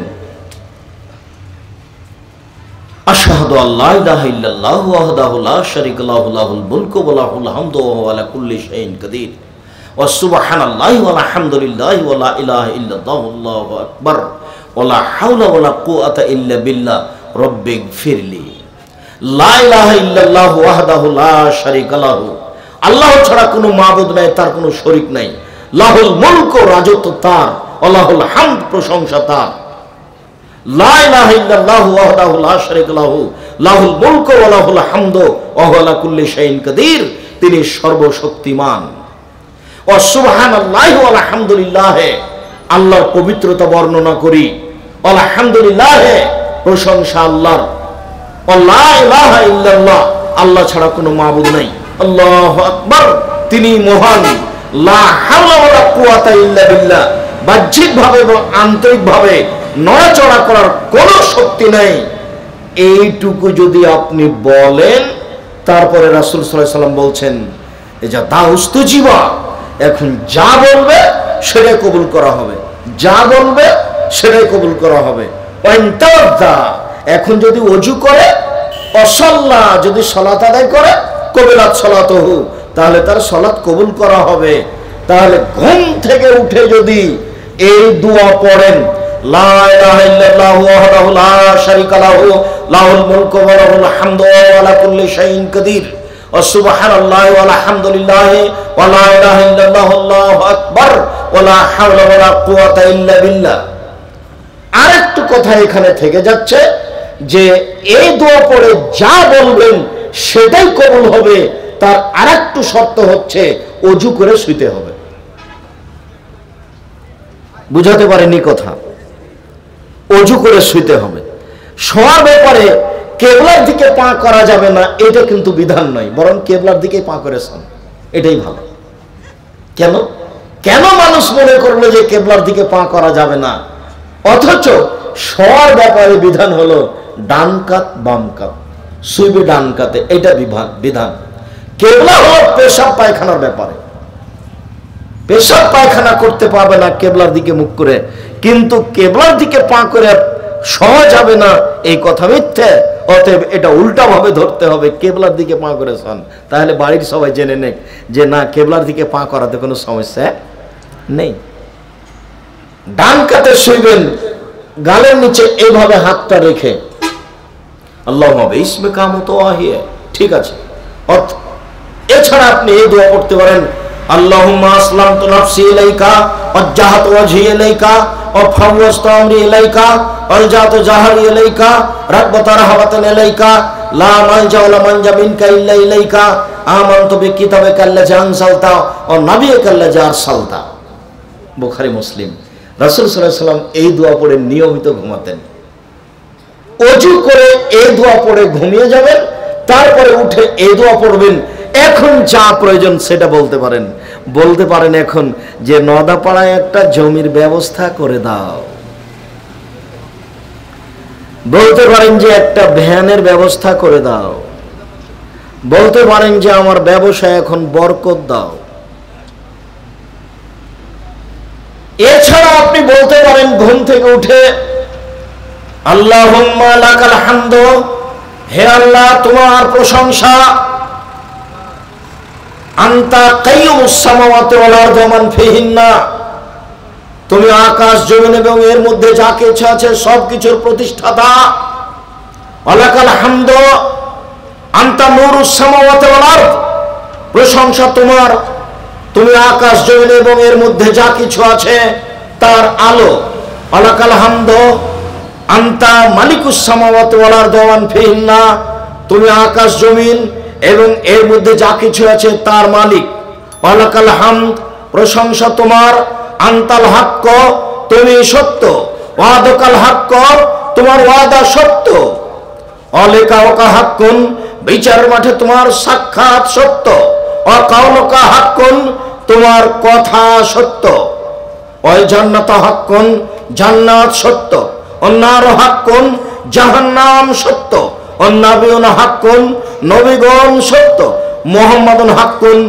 আশহাদু আল্লা ইলাহা ইল্লাল্লাহু ওয়াহদাহু লা শারীকা লাহু লাহুল মুলকু ওয়া লাহুল হামদু ওয়া হুয়া আলা কুল্লি শাইইন কাদির ওয়া সুবহানাল্লাহি ওয়া আলহামদুলিল্লাহি ওয়া লা ইলাহা ইল্লাল্লাহু আল্লাহু আকবার ওয়া লা হাওলা ওয়া লা কুওয়াতা ইল্লা বিল্লাহ রব্বিগফিরলি। লা ইলাহা ইল্লাল্লাহু ওয়াহদাহু লা শারীকা লাহু, আল্লাহ ছাড়া কোনো মাবুদ নাই, তার কোনো শরীক নাই। লাহুল মুলকু, রাজত্ব তার। ওয়া লাহুল হামদ, প্রশংসা তার। লা ইলাহা ইল্লাল্লাহু ওয়াহদাহু লা শারীকা লাহু লাহুল মুলকু ওয়া লাহুল হামদু ওয়া হুয়া আলা কুল্লি শাইইন কাদির, তিনি সর্বশক্তিমান। ওয়া সুবহানাল্লাহি ওয়া আলহামদুলিল্লাহি, আল্লাহর পবিত্রতা বর্ণনা করি। ওয়া আলহামদুলিল্লাহি, প্রশংসা আল্লাহর। ওয়া লা ইলাহা ইল্লাল্লাহ, আল্লাহ ছাড়া কোনো মাবুদ নাই। আল্লাহু আকবার, তিনি মহান। লা হাওলা ওয়া লা কুওয়াতা ইল্লা বিল্লাহ, বাহ্যিকভাবে এবং আন্তরিকভাবে নড়াচড়া করার কোনো শক্তি নাই। এইটুকু যদি আপনি বলেন, তারপরে রাসূল সাল্লাল্লাহু আলাইহি সাল্লাম বলছেন যা দাউস্তু জীবা, এখন যা বলবে সেটাই কবুল করা হবে, যা বলবে সেটাই কবুল করা হবে। এখন যদি ওযু করে, অসল্লা, যদি সালাত আদায় করে, কবুলাত সালাতুহু, তাহলে তার সালাত কবুল করা হবে। তাহলে ঘুম থেকে উঠে যদি এই দোয়া পড়েন লা ইলাহা ইল্লাল্লাহু ওয়াহদাহু লা শারীকা লাহু লাহুল মুলকু ওয়া লাহুল হামদু ওয়া আলা কুল্লি শাইইন কাদির ওয়া সুবহানাল্লাহি ওয়া আলহামদুলিল্লাহি ওয়া লা ইলাহা ইল্লাল্লাহু আল্লাহু আকবার ওয়া লা হাওলা ওয়া লা কুওয়াতা ইল্লা বিল্লাহ। আরেকটু কথা এখানে থেকে যাচ্ছে যে এই দোয়া পড়ে যা বলবেন সেটাই কবুল হবে, তার আরেকটু শর্ত হচ্ছে ওযু করে শুতে হবে। বুঝাতে পারেনি কথা। ওযু করে শুতে হবে। শোয়ার ব্যাপারে কেবলার দিকে পা করা যাবে না, এটা কিন্তু বিধান নয়, বরং কেবলার দিকে পা করেছেন এটাই ভালো। কেন কেন মানুষ মনে করলো যে কেবলার দিকে পা করা যাবে না, অথচ শোয়ার ব্যাপারে বিধান হলো ডান কাত বাম কাত, শুইবে ডান কাতে, এটা বিধান। কেবলা হলো পেশাব পায়খানার ব্যাপারে, পেশাব পায়খানা করতে পারবে না কেবলার দিকে মুখ করে, কিন্তু কেবলার দিকে পা করে শোয়া যাবে না এই কথা মিথ্যে, অতএব এটা উল্টা ভাবে ধরতে হবে, কেবলার দিকে পা করেছেন। তাহলে বাড়ির সবাই জেনে নেক যে না, কেবলার দিকে পা করাতে কোনো সমস্যা নেই। ডান কাতে শুইবেন, গালের নিচে এইভাবে হাতটা রেখে আল্লাহু আকবার ইসমে কামতো আহিয়া, ঠিক আছে। এছাড়া আপনি এই দোয়া পড়তে পারেন, আল্লাহুম্মা আসলামতু নাফসি ইলাইকা ওয়াজ্জাহতু ওয়াজহি ইলাইকা ওয়া ফাওয়াজতু আমরি ইলাইকা আলজাতু জাহরি ইলাইকা রাব্বাতা রাহমাতান ইলাইকা লা মালজা ওয়া লা মানজা মিনকা ইল্লা ইলাইকা আমানতু বিকিতাবিকা আল্লাযী আনজালতা ওয়া নাবিয়িকা আল্লাযী আরসালতা। বুখারী মুসলিম। রাসূল সাল্লাল্লাহু আলাইহি ওয়াসাল্লাম এই দোয়া পড়ে নিয়মিত ঘুমাতেন। ওযু করে এই দোয়া পড়ে ঘুমিয়ে যাবেন, তারপরে উঠে এই দোয়া পড়বেন। এখন যা প্রয়োজন সেটা বলতে পারেন, বলতে পারেন এখন যে নদাপাড়ায় একটা জমির ব্যবস্থা করে দাও, বলতে পারেন যে একটা ভ্যানের ব্যবস্থা করে দাও, বলতে পারেন যে আমার ব্যবসায় এখন বরকত দাও। এছাড়া আপনি বলতে পারেন ঘুম থেকে উঠে, আল্লাহুম্মা লাকাল হামদু, হে আল্লাহ তোমার প্রশংসা, আনতা কাইয়ুমুস সামাওয়াতি ওয়াল আরদি ওয়া মান ফিহিন্না, তুমি আকাশ জমিন এবং এর মধ্যে যা কিছু আছে সবকিছুর প্রতিষ্ঠাতা। লাকাল হামদু আনতা নূরুস সামাওয়াতি ওয়াল আরদ, প্রশংসা তোমার, তুমি আকাশ জমিন এবং এর মধ্যে যা কিছু আছে তার আলো। লাকাল হামদু আন্তা মালিকুস সামাওয়াতি ওয়াল আরদি ওয়া মান ফিহিন্না, তুমি আকাশ জমিন এবং এর মধ্যে যা কিছু আছে তার মালিক। ওয়া লাকাল হামদ, প্রশংসা তোমার, আনতাল হাক্ক, তুমি সত্য, ওয়াদাকাল হাক্ক, তোমার ওয়াদা সত্য, অলেকাওকা হাক্কুন, বিচার মাঠে তোমার সাক্ষাৎ সত্য, অকাওকা হাক্কুন, তোমার কথা সত্য, ওয়া জান্নাতা হাক্কুন, জান্নাত সত্য, অন্নার হাক্কুন, জাহান্নাম সত্য, অন্নাবিউন হাক্কুন, নবীগণ সত্য, মুহাম্মাদুন হাক্কুন,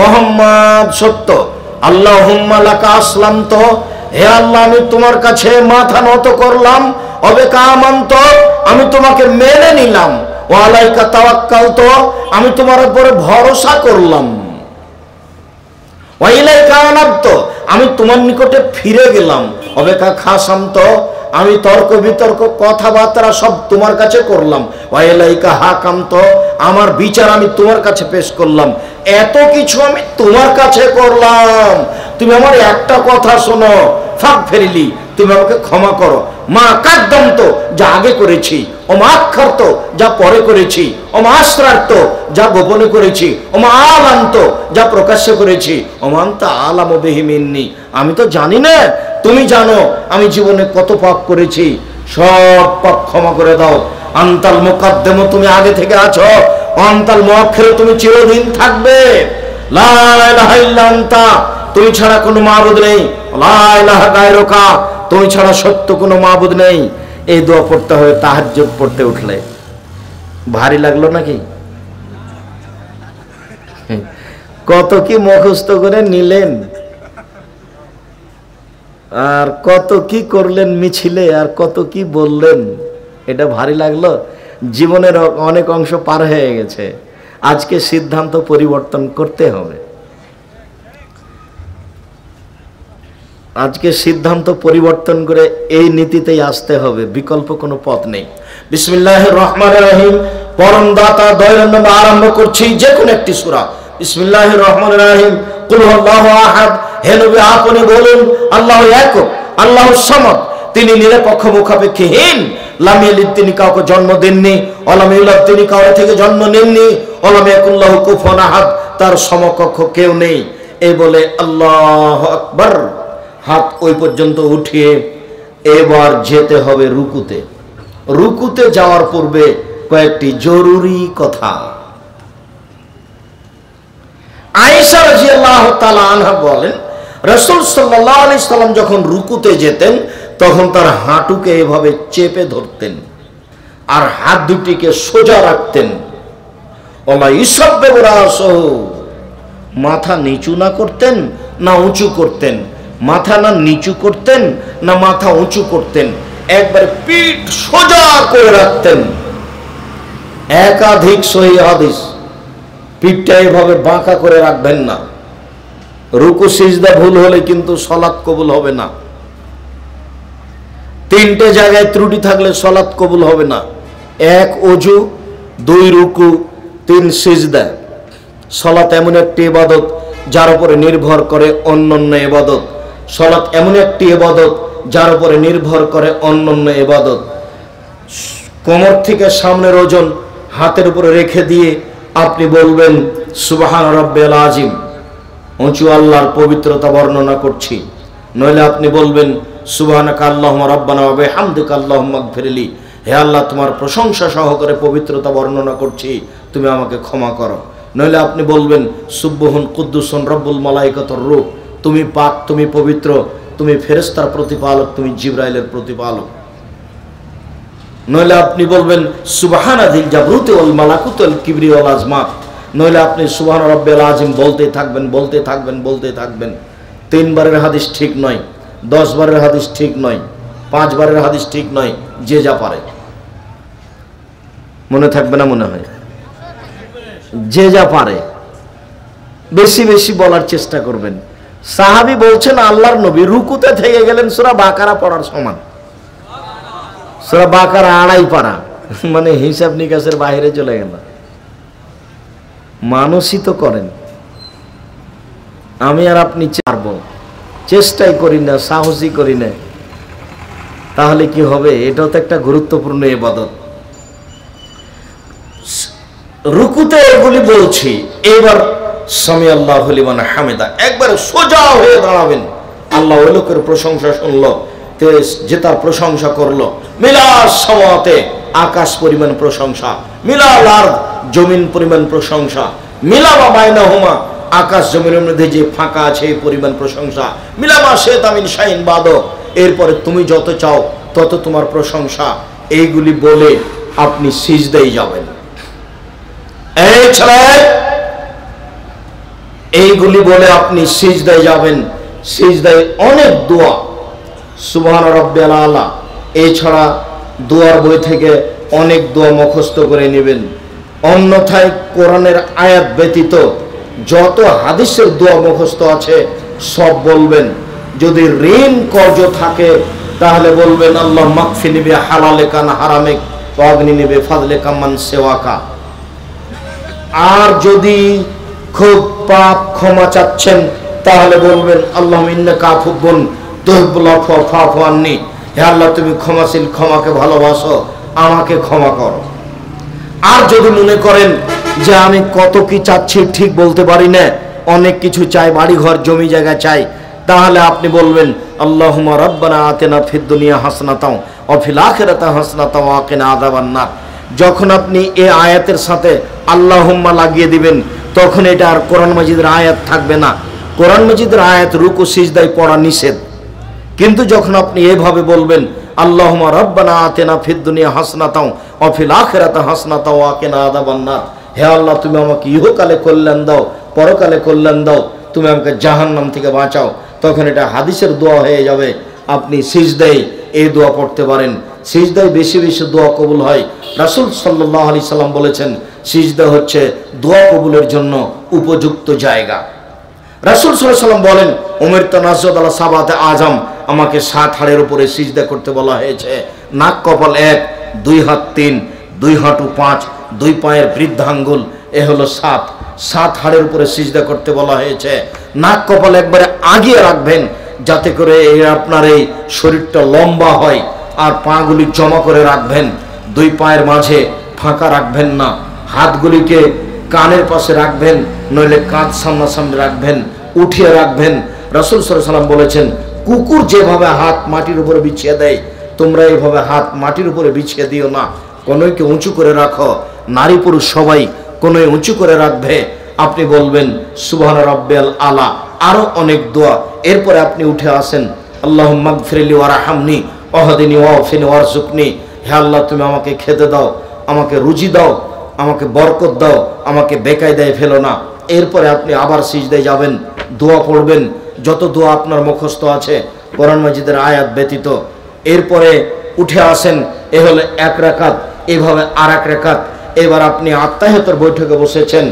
মুহাম্মাদ সত্য। আল্লাহুম্মা লাকা আসলামতু, হে আল্লাহ আমি তোমার কাছে মাথা নত করলাম, ওয়াবিকা আমানতু, আমি তোমাকে মেনে নিলাম, ওয়া আলাইকা তাওয়াক্কালতু, আমি তোমার উপরে ভরসা করলাম, ওয়া ইলাইকা আনাবতু, আমি তোমার নিকটে ফিরে গেলাম, ওয়াবিকা খাসামতু, আমি তর্ক বিতর্ক কথাবার্তা সব তোমার কাছে করলাম, ওয়াইলাইকা হাকামত, আমার বিচার আমি তোমার কাছে পেশ করলাম, এত কিছু আমি তোমার কাছে করলাম, তুমি আমার একটা কথা শোনো, ফাক ফেরিলি, তুমি আমাকে ক্ষমা করো, মা কাদ্দম, তো যা আগে করেছি, ও মা আক্ষর, তো যা পরে করেছি, ও মা আশ্রার্থ, যা গোপনে করেছি, ও মা আলান্ত, যা প্রকাশ্যে করেছি, ও মান্তা আলাম বেহিমিননি, আমি তো জানি না, তুমি জানো আমি জীবনে কত পাপ করেছি, সব পাপ ক্ষমা করে দাও। আনতাল মুকাদ্দিম, তুমি আগে থেকে আছো, আনতাল মুআখির, তুমি চিরদিন থাকবে, লা ইলাহা ইল্লা আনতা, তুমি ছাড়া কোনো মাবুদ নেই, লা ইলাহা গায়রুকা, তুমি ছাড়া সত্য কোনো মাবুদ নেই। এই দোয়া পড়তে হবে তাহাজ্জুদ পড়তে উঠলে। ভারী লাগলো নাকি? কত কি মুখস্থ করে নিলেন, আর কত কি করলেন মিছিলে, আর কত কি বললেন, এটা ভারী লাগলো। জীবনের অনেক অংশ পার হয়ে গেছে, আজকে সিদ্ধান্ত পরিবর্তন করতে হবে, আজকে সিদ্ধান্ত পরিবর্তন করে এই নীতিতেই আসতে হবে, বিকল্প কোনো পথ নেই। বিসমিল্লাহির রহমানির রহিম, পরম দাতা দয়ালু নামে আরম্ভ করছি যে কোনো একটি সূরা। বিসমিল্লাহির রহমানির রহিম, কুল হুয়াল্লাহু আহাদ, হে নবী আপনি বলুন আল্লাহ একক, আল্লাহ সমদ, তিনি নিরপেক্ষ মুখাপেক্ষীহীন, লাম ইয়ালিদ, তিনি কাউকে জন্ম দেননি, ওয়া লাম ইউলাদ, তিনি কারো থেকে জন্ম নেননি, ওয়ালামিয়াকুল্লাহু কুফুয়ান আহাদ, তার সমকক্ষ কেউ নেই। এই বলে আল্লাহু আকবার, হাত ওই পর্যন্ত উঠিয়ে এবার যেতে হবে রুকুতে। রুকুতে যাওয়ার পূর্বে কয়েকটি জরুরি কথা। আয়েশা রাদিয়াল্লাহু তাআলা আনহা বলেন, রাসূল সাল্লাল্লাহু আলাইহি সাল্লাম যখন রুকুতে যেতেন তখন তার হাঁটুকে এভাবে চেপে ধরতেন আর হাত দুটিকে সোজা রাখতেন। ওমা ইসাববে রাসূ, মাথা নিচু না করতেন না উঁচু করতেন, মাথা না নিচু করতেন না মাথা উঁচু করতেন, একবার পিঠ সোজা করে রাখতেন। একাধিক সহি হাদিস, পিঠটা এভাবে বাঁকা করে রাখবেন না। রুকু সিজদা ভুল হলে কিন্তু সালাত কবুল হবে না। তিনটে জায়গায় ত্রুটি থাকলে সালাত কবুল হবে না। এক ওযু, দুই রুকু, তিন সিজদা। সালাত এমন একটি ইবাদত যার উপরে নির্ভর করে অন্যান্য ইবাদত। সালাত এমন একটি ইবাদত যার উপরে নির্ভর করে অন্যান্য ইবাদত। কোমর থেকে সামনের ওজন হাতের উপরে রেখে দিয়ে আপনি বলবেন সুবহান রাব্বিল আজিম, উঁচু আল্লাহর পবিত্রতা বর্ণনা করছি। নইলে আপনি বলবেন সুবহানাকা আল্লাহুম্মা রাব্বানা ওয়া বিহামদিকা আল্লাহুম্মা ইগফিরলি, হে আল্লাহ তোমার প্রশংসা সহকারে পবিত্রতা বর্ণনা করছি, তুমি আমাকে ক্ষমা করো। নইলে আপনি বলবেন সুবহুন কুদ্দুসুন রব্বুল মালায়েকাতুর রূহ, তুমি পাক, তুমি পবিত্র, তুমি ফেরেশতার প্রতিপালক, তুমি জিবরাইলের প্রতিপালক। নইলে আপনি বলবেন সুবহানা যিল জাবরুতি ওয়াল মালাকুতুল কিবরি ওয়াল আজমা, নইলে আপনি সুবহান রাব্বিল আজিম বলতেই থাকবেন বলতেই থাকবেন বলতেই থাকবেন। তিনবারের হাদিস ঠিক নয়, দশ বারের হাদিস ঠিক নয়, পাঁচ বারের হাদিস ঠিক নয়, যে যা পারে। মনে থাকবে না মনে হয়, যে যা পারে বেশি বেশি বলার চেষ্টা করবেন। সাহাবী বলছেন আল্লাহর নবী রুকুতে থেকে গেলেন সূরা বাকারা পড়ার সমান। সূরা বাকারা আড়াই পারা, মানে হিসাব নিকাশের বাইরে চলে গেল। মানুষই তো করেন, আমি আর আপনি চারব, চেষ্টাই করি না, সাহসই করি না, তাহলে কি হবে? এটাও তো একটা গুরুত্বপূর্ণ ইবাদত। রুকুতে এগুলি বলছি। এবার সামিআল্লাহু লিমান হামিদা, একবার সোজা হয়ে দাঁড়াবেন। আল্লাহ ওই লোকের প্রশংসা শুনলো যে তার প্রশংসা করলো। মিলা সামাতে, আকাশ পরিমাণ প্রশংসা। মিলাল আরদ, জমিন পরিমাণ প্রশংসা। মিলা মা বাইনাহুমা, আকাশ জমিনের মধ্যে যে ফাঁকা আছে এই পরিমাণ প্রশংসা। মিলা মা শাতামিন শাইন বাদ, এরপরে তুমি যত চাও তত তোমার প্রশংসা। এইগুলি বলে আপনি সিজদায় যাবেন। এইগুলি বলে আপনি সিজদায় যাবেন। সিজদায় অনেক দোয়া, সুবহান রাব্বিল আলা, এছাড়া দোয়ার বই থেকে অনেক দোয়া মুখস্থ করে নেবেন। অন্যথায় কোরআনের আয়াত ব্যতীত যত হাদিসের দোয়া মুখস্থ আছে সব বলবেন। যদি ঋণ কর্য থাকে তাহলে বলবেন আল্লাহ মাগফি নিবে হালালে কান হারামে অগ্নি নিবে ফাদলে কামান সেওয়াকা। আর যদি খুব পাপ ক্ষমা চাচ্ছেন তাহলে বলবেন আল্লাহ ইন্নাকা আফুবুন তুহিব্বুল আফওয়া ফাফু আন্নী, হে আল্লাহ তুমি ক্ষমাশীল, ক্ষমাকে ভালোবাসো, আমাকে ক্ষমা করো। আর যদি মনে করেন যে আমি কত কি চাচ্ছি ঠিক বলতে পারি না, অনেক কিছু চাই, বাড়িঘর জমি জায়গা চাই, তাহলে আপনি বলবেন আল্লাহুম্মা রাব্বানা আতিনা ফিদ দুনিয়া হাসনাতাও ওয়া ফিল আখিরাতি হাসনাতাও ওয়া কিনা আযাবান নার। যখন আপনি এই আয়াতের সাথে আল্লাহুম্মা লাগিয়ে দিবেন তখন এটা আর কোরআন মাজিদের আয়াত থাকবে না। কোরআন মাজিদের আয়াত রুকু সিজদায় পড়া নিষেধ। কিন্তু যখন আপনি এইভাবে বলবেন আল্লাহুম্মা রাব্বানা আতিনা ফিদ দুনিয়া হাসনাতাও ওয়া ফিল আখিরাতি হাসনাতাও ওয়া কিনা আযাবান নার, হে আল্লাহ তুমি আমাকে ইহকালে কল্যাণ দাও, পরকালে কল্যাণ দাও, তুমি আমাকে জাহান্নাম থেকে বাঁচাও, তখন এটা হাদিসের দোয়া হয়ে যাবে। আপনি সিজদায় এই দোয়া পড়তে পারেন। সিজদায় বেশি বেশি দোয়া কবুল হয়। রাসূল সাল্লাল্লাহু আলাইহি সাল্লাম বলেছেন সিজদা হচ্ছে দোয়া কবুলের জন্য উপযুক্ত জায়গা। রাসূল সাল্লাল্লাহু আলাইহি সাল্লাম বলেন উমর তানাজ্জুদ আলা সাবাতে আজম, আমাকে সাত হাড়ের উপরে সিজদা করতে বলা হয়েছে। নাক কপাল এক, দুই হাত তিন, দুই হাঁটু পাঁচ, দুই পায়ের বৃদ্ধাঙ্গুল, এ হলো সাত। সাত হাড়ের উপরে সিজদা করতে বলা হয়েছে। নাক কপাল একবারে আগিয়ে রাখবেন যাতে করে আপনার এই শরীরটা লম্বা হয়, আর পাগুলি জমা করে রাখবেন, দুই পায়ের মাঝে ফাঁকা রাখবেন না। হাতগুলিকে कानेर पाशे राखबेन नইলে कान सामना सामने राखबेन उठिए राखबेन। रसूल सल्लल्लाहु अलैहि वसल्लम कुकुर जेभाबे हाथ माटिर उपरे बिछिए देय तोमरा एइভাবে हाथ माटिर उपरे बिछिए दिओ ना, कोनोइके उंचु करे राखो। नारी पुरुष सबाई कोनोই उंचु करे राखबे। আপনি বলবেন সুবহান রাব্বিয়াল আলা, আরো অনেক দোয়া। এরপরে আপনি উঠে আসেন আল্লাহুম্মা গফিরলি ওয়া রাহমনি ওয়াহদিনি ওয়াফিনি ওয়ারজুকনি। হে আল্লাহ তুমি আমাকে খেতে দাও, আমাকে রুজি দাও, আমাকে বরকত দাও, আমাকে বেকায়দায় ফেলো না। এরপরে আপনি আবার সিজদায় যাবেন, দোয়া পড়বেন, যত দোয়া আপনার মুখস্থ আছে কোরআন মাজিদের আয়াত ব্যতীত। এরপরে উঠে আসেন, এ হলো এক রাকাত। এভাবে আর এক রাকাত। এবার আপনি আত্তাহিয়াতের বৈঠকে বসেছেন,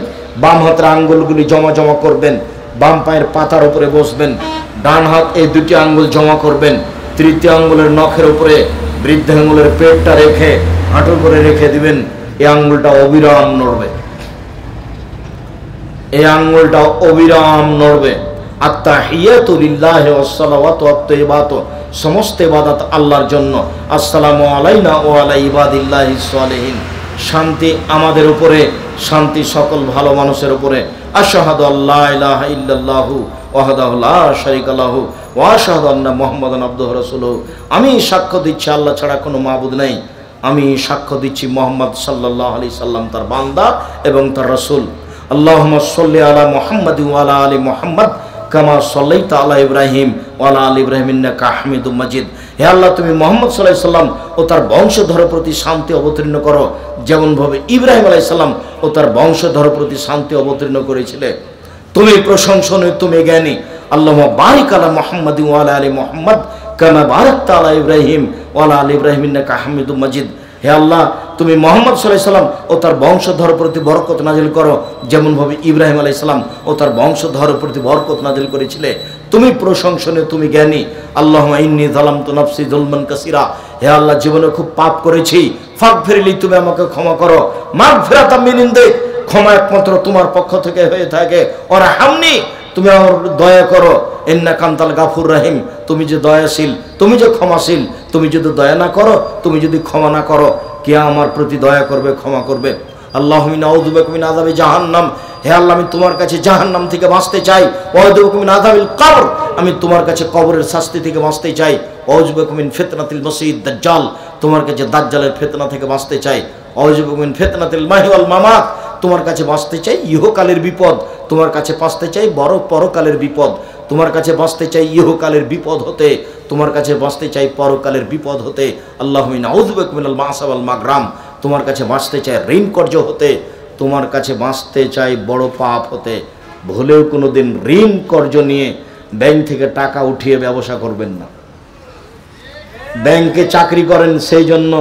বাম হাতের আঙ্গুলগুলি জমা জমা করবেন, বাম পায়ের পাতার উপরে বসবেন, ডান হাত এই দুটি আঙ্গুল জমা করবেন, তৃতীয় আঙ্গুলের নখের উপরে বৃদ্ধ আঙ্গুলের পেটটা রেখে হাঁটু করে রেখে দিবেন। এই আঙ্গুলটা অবিরাম নড়বে, এই আঙ্গুলটা অবিরাম নড়বে। আত্তাহিয়াতু লিল্লাহি ওয়াস সালাওয়াতু ওয়াত তাইয়্যিবাতু, সমস্ত ইবাদত আল্লাহর জন্য। আসসালামু আলাইনা ওয়া আলা ইবাদিল্লাহিস সালিহিন, শান্তি আমাদের উপরে, শান্তি সকল ভালো মানুষের উপরে। আশহাদু আল্লা ইলাহা ইল্লাল্লাহু ওয়াহদাহু লা শারীকা লাহু ওয়া আশহাদু আন্না মুহাম্মাদান আবদুহু ওয়া রাসূলুহু। আমি সাক্ষ্য দিচ্ছি আল্লাহ ছাড়া কোনো মাবুদ নাই, আমি সাক্ষ্য দিচ্ছি মুহাম্মদ সাল্লাল্লাহু আলাইহি সাল্লাম তার বান্দা এবং তার রাসূল। আল্লাহুম্মা সাল্লি আলা মুহাম্মাদি ওয়া আলা আলি মুহাম্মাদ কামা সাল্লাইতা আলা ইব্রাহিম ওয়া আলা আলি ইব্রাহিম ইন্নাকা হামিদুম মাজিদ। হে আল্লাহ তুমি মুহাম্মদ সাল্লাল্লাহু আলাইহি সাল্লাম ও তার বংশধরের প্রতি শান্তি অবতীর্ণ করো, যেমন ভাবে ইব্রাহিম আলাইহিস সালাম ও তার বংশধরের প্রতি শান্তি অবতীর্ণ করেছিলে। তুমি প্রশংসনীয়, তুমি জ্ঞানী। আল্লাহুম্মা বারিক আলা মুহাম্মাদি ওয়া আলা আলি মুহাম্মাদ কামা বারাকতা আলা ইব্রাহিম ওয়া আলা আলি ইব্রাহিম ইন্নাকা হামিদুম মাজিদ। হে আল্লাহ তুমি মুহাম্মদ সাল্লাল্লাহু আলাইহি সাল্লাম ও তার বংশধরের প্রতি বরকত নাজিল করো, যেমন ভাবে ইব্রাহিম আলাইহিস সালাম ও তার বংশধরের প্রতি বরকত নাজিল করেছিলে। তুমি প্রশংসনীয়, তুমি জ্ঞানী। আল্লাহুম্মা ইন্নী যালামতু নাফসি যুলমান কাসীরা, হে আল্লাহ জীবনে খুব পাপ করেছি, ফাগফিরলি তুমি আমাকে ক্ষমা করো। মাগফিরাতাম মিনিন্দেক, ক্ষমা একমাত্র তোমার পক্ষ থেকে হয়ে থাকে। ওয়ারহামনি, তুমি আমার দয়া করো। ইন্নাকা আনতাল গাফুর রাহিম, তুমি যে দয়াশীল, তুমি যে ক্ষমাশীল। তুমি যদি দয়া না করো, তুমি যদি ক্ষমা না করো, কে আমার প্রতি দয়া করবে, ক্ষমা করবে? আল্লাহুম্মা ইন্নী আউযু বিকা মিন আযাবি জাহান্নাম, হে আল্লাহ আমি তোমার কাছে জাহান্নাম থেকে বাঁচতে চাই। আউযু বিকা মিন আযাবিল কবর, আমি তোমার কাছে কবরের শাস্তি থেকে বাঁচতে চাই। আউযু বিকা মিন ফিতনাতিল মাসিহ দাজ্জাল, তোমার কাছে দাজ্জালের ফিতনা থেকে বাঁচতে চাই। আউযু বিকা মিন ফিতনাতিল মাহই ওয়াল মামাত, তোমার কাছে বাঁচতে চাই ইহকালের বিপদ, তোমার কাছে বাঁচতে চাই বড় পরকালের বিপদ। তোমার কাছে বাঁচতে চাই ইহকালের বিপদ হতে, তোমার কাছে বাঁচতে চাই পরকালের বিপদ হতে। আল্লাহুম্মা নাউযু বিকা মিনাল মাআসা ওয়াল মাগরাম, তোমার কাছে বাঁচতে চাই ঋণ কর্জ হতে, তোমার কাছে বাঁচতে চাই বড় পাপ হতে। ভুলেও কোনো দিন ঋণ কর্জ নিয়ে ব্যাংক থেকে টাকা উঠিয়ে ব্যবসা করবেন না। ব্যাংকে চাকরি করেন, সেই জন্য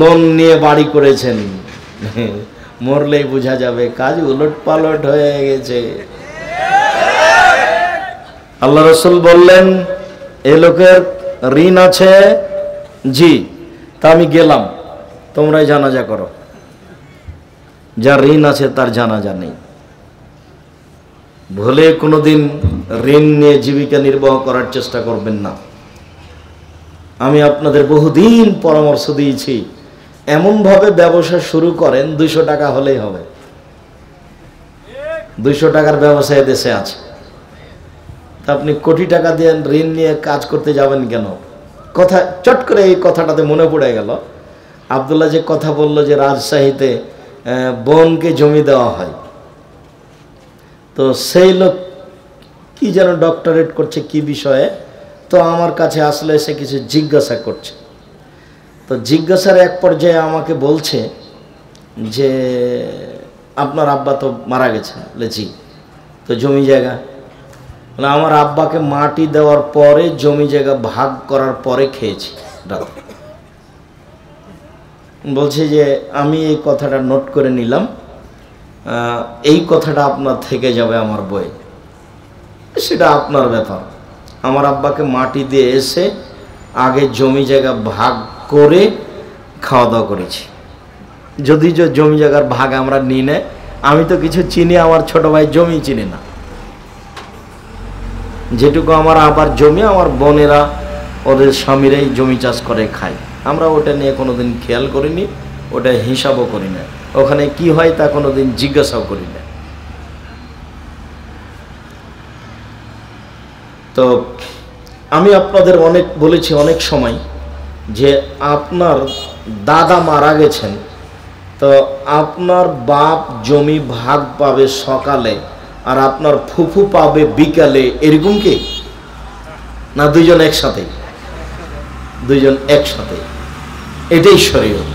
লোন নিয়ে বাড়ি করেছেন, মরলেই বোঝা যাবে কাজ উলট পালট হয়ে গেছে। আল্লাহ রাসূল বললেন এ লোকের ঋণ আছে। জি, তা আমি গেলাম, তোমরাই জানাজা করো। যার ঋণ আছে তার জানাজা নেই। ভুলে কোনোদিন ঋণ নিয়ে জীবিকা নির্বাহ করার চেষ্টা করবেন না। আমি আপনাদের বহুদিন পরামর্শ দিয়েছি, এমনভাবে ব্যবসা শুরু করেন দুইশো টাকা হলেই হবে। দুইশো টাকার ব্যবসা দেশে আছে, তা আপনি কোটি টাকা দিয়ে ঋণ নিয়ে কাজ করতে যাবেন কেন? কথা চট করে এই কথাটাতে মনে পড়ে গেল। আব্দুল্লাহ যে কথা বললো যে রাজশাহীতে বনকে জমি দেওয়া হয়, তো সেই লোক কি যেন ডক্টরেট করছে কি বিষয়ে, তো আমার কাছে আসলে সে কিছু জিজ্ঞাসা করছে। তো জিজ্ঞাসার এক পর্যায়ে আমাকে বলছে যে আপনার আব্বা তো মারা গেছেন। জি। তো জমি জায়গা, মানে আমার আব্বাকে মাটি দেওয়ার পরে জমি জায়গা ভাগ করার পরে খেয়েছি। বলছে যে আমি এই কথাটা নোট করে নিলাম, এই কথাটা আপনার থেকে যাবে আমার বই, সেটা আপনার ব্যাপার। আমার আব্বাকে মাটি দিয়ে এসে আগে জমি জায়গা ভাগ করে খাওয়া দাওয়া করেছি। যদি যে জমি জায়গার ভাগ আমরা নিই না, আমি তো কিছু চিনি, আমার ছোট ভাই জমি চিনি না, যেটুকু আমার আবার জমি আমার বোনেরা ওদের স্বামীরাই জমি চাষ করে খায়, আমরা ওটা নিয়ে কোনোদিন খেয়াল করিনি, ওটা হিসাবও করি না। ও ওখানে কি হয় তা কোনোদিন জিজ্ঞাসাও করি না। তো আমি আপনাদের অনেক বলেছি অনেক সময় যে আপনার দাদা মারা গেছেন, তো আপনার বাপ জমি ভাগ পাবে সকালে আর আপনার ফুফু পাবে বিকালে, এরকম কি না? দুইজন একসাথে, দুইজন একসাথে, এটাই শরীয়ত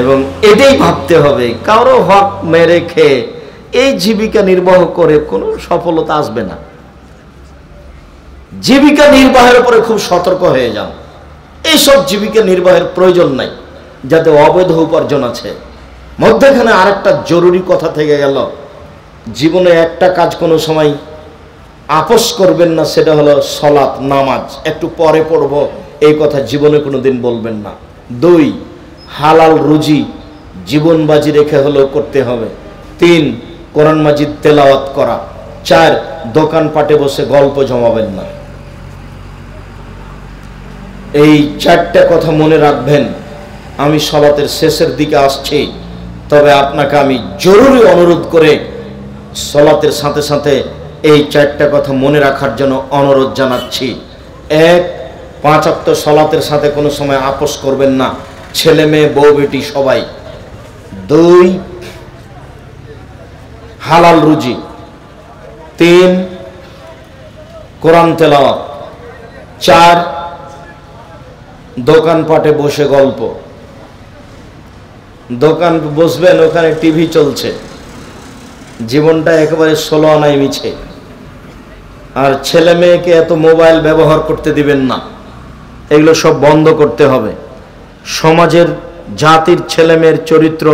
এবং এটাই ভাবতে হবে। কারো হক মেরে খেয়ে এই জীবিকা নির্বাহ করে কোনো সফলতা আসবে না। জীবিকা নির্বাহের উপরে খুব সতর্ক হয়ে যাও। এইসব জীবিকা নির্বাহের প্রয়োজন নাই, যাতে অবৈধ উপার্জন আছে। মধ্যখানে আরেকটা জরুরি কথা থেকে গেল, জীবনে একটা কাজ কোনো সময় আপোষ করবেন না, সেটা হলো সালাত, নামাজ। একটু পরে পড়ব এই কথা জীবনে কোনো দিন বলবেন না। দুই, হালাল রুজি জীবন বাজি রেখে হলেও করতে হবে। তিন, কোরআন মাজিদ তেলাওয়াত করা। চার, দোকানপাটে বসে গল্প জমাবেন না। এই চারটা কথা মনে রাখবেন। আমি সালাতের শেষের দিকে আসছি, তবে আপনাকে আমি জরুরি অনুরোধ করে সালাতের সাথে সাথে এই চারটা কথা মনে রাখার জন্য অনুরোধ জানাচ্ছি। এক, পাঁচ ওয়াক্ত সালাতের সাথে কোনো সময় আপোষ করবেন না, ছেলে মেয়ে বউ বেটি সবাই। দুই, হালাল রুজি। তিন, কোরআন তেলাওয়াত। চার, দোকানপাটে বসে গল্প। দোকান বসবেন, ওখানে টিভি চলছে, জীবনটা একেবারে ষোলো আনায় মিছে। আর ছেলে মেয়েকে এত মোবাইল ব্যবহার করতে দিবেন না, এগুলো সব বন্ধ করতে হবে। সমাজের জাতির ছেলে মেয়ের চরিত্র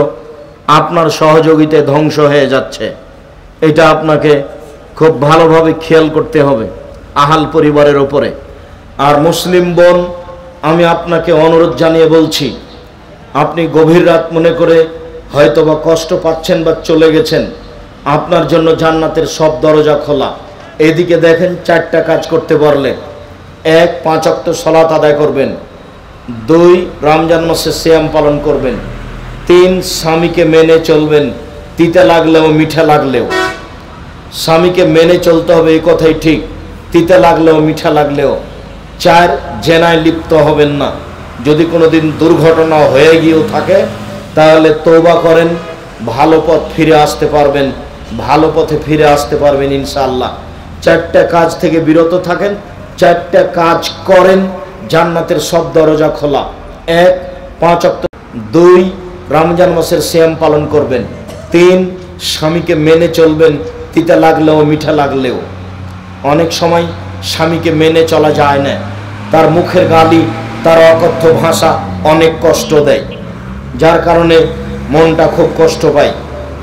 আপনার সহযোগিতায় ধ্বংস হয়ে যাচ্ছে, এটা আপনাকে খুব ভালোভাবে খেয়াল করতে হবে আহাল পরিবারের ওপরে। আর মুসলিম বোন, আমি আপনাকে অনুরোধ জানিয়ে বলছি, আপনি গভীর রাত মনে করে হয়তো বা কষ্ট পাচ্ছেন বা চলে গেছেন, আপনার জন্য জান্নাতের সব দরজা খোলা। এদিকে দেখেন চারটা কাজ করতে পারলে। এক, পাঁচ ওয়াক্ত সালাত আদায় করবেন। দুই, রমজান মাসে সিয়াম পালন করবেন। তিন, স্বামীকে মেনে চলবেন, তিতা লাগলেও মিঠা লাগলেও। স্বামীকে মেনে চলতে হবে, এই কথাই ঠিক, তিতা লাগলেও মিঠা লাগলেও। চার, জেনায় লিপ্ত হবেন না। যদি কোনো দিন দুর্ঘটনা হয়ে গিয়েও থাকে তাহলে তওবা করেন, ভালো পথ ফিরে আসতে পারবেন, ভালো পথে ফিরে আসতে পারবেন ইনশাআল্লাহ। চারটা কাজ থেকে বিরত থাকেন, চারটা কাজ করেন, জান্নাতের সব দরজা খোলা। এক, পাঁচ ওয়াক্ত। দুই, রমজান মাসের সিয়াম পালন করবেন। তিন, স্বামীকে মেনে চলবেন, তিতা লাগলেও মিঠা লাগলেও। অনেক সময় স্বামীকে মেনে চলা যায় না, তার মুখের গালি, তার অকথ্য ভাষা অনেক কষ্ট দেয়, যার কারণে মনটা খুব কষ্ট পায়।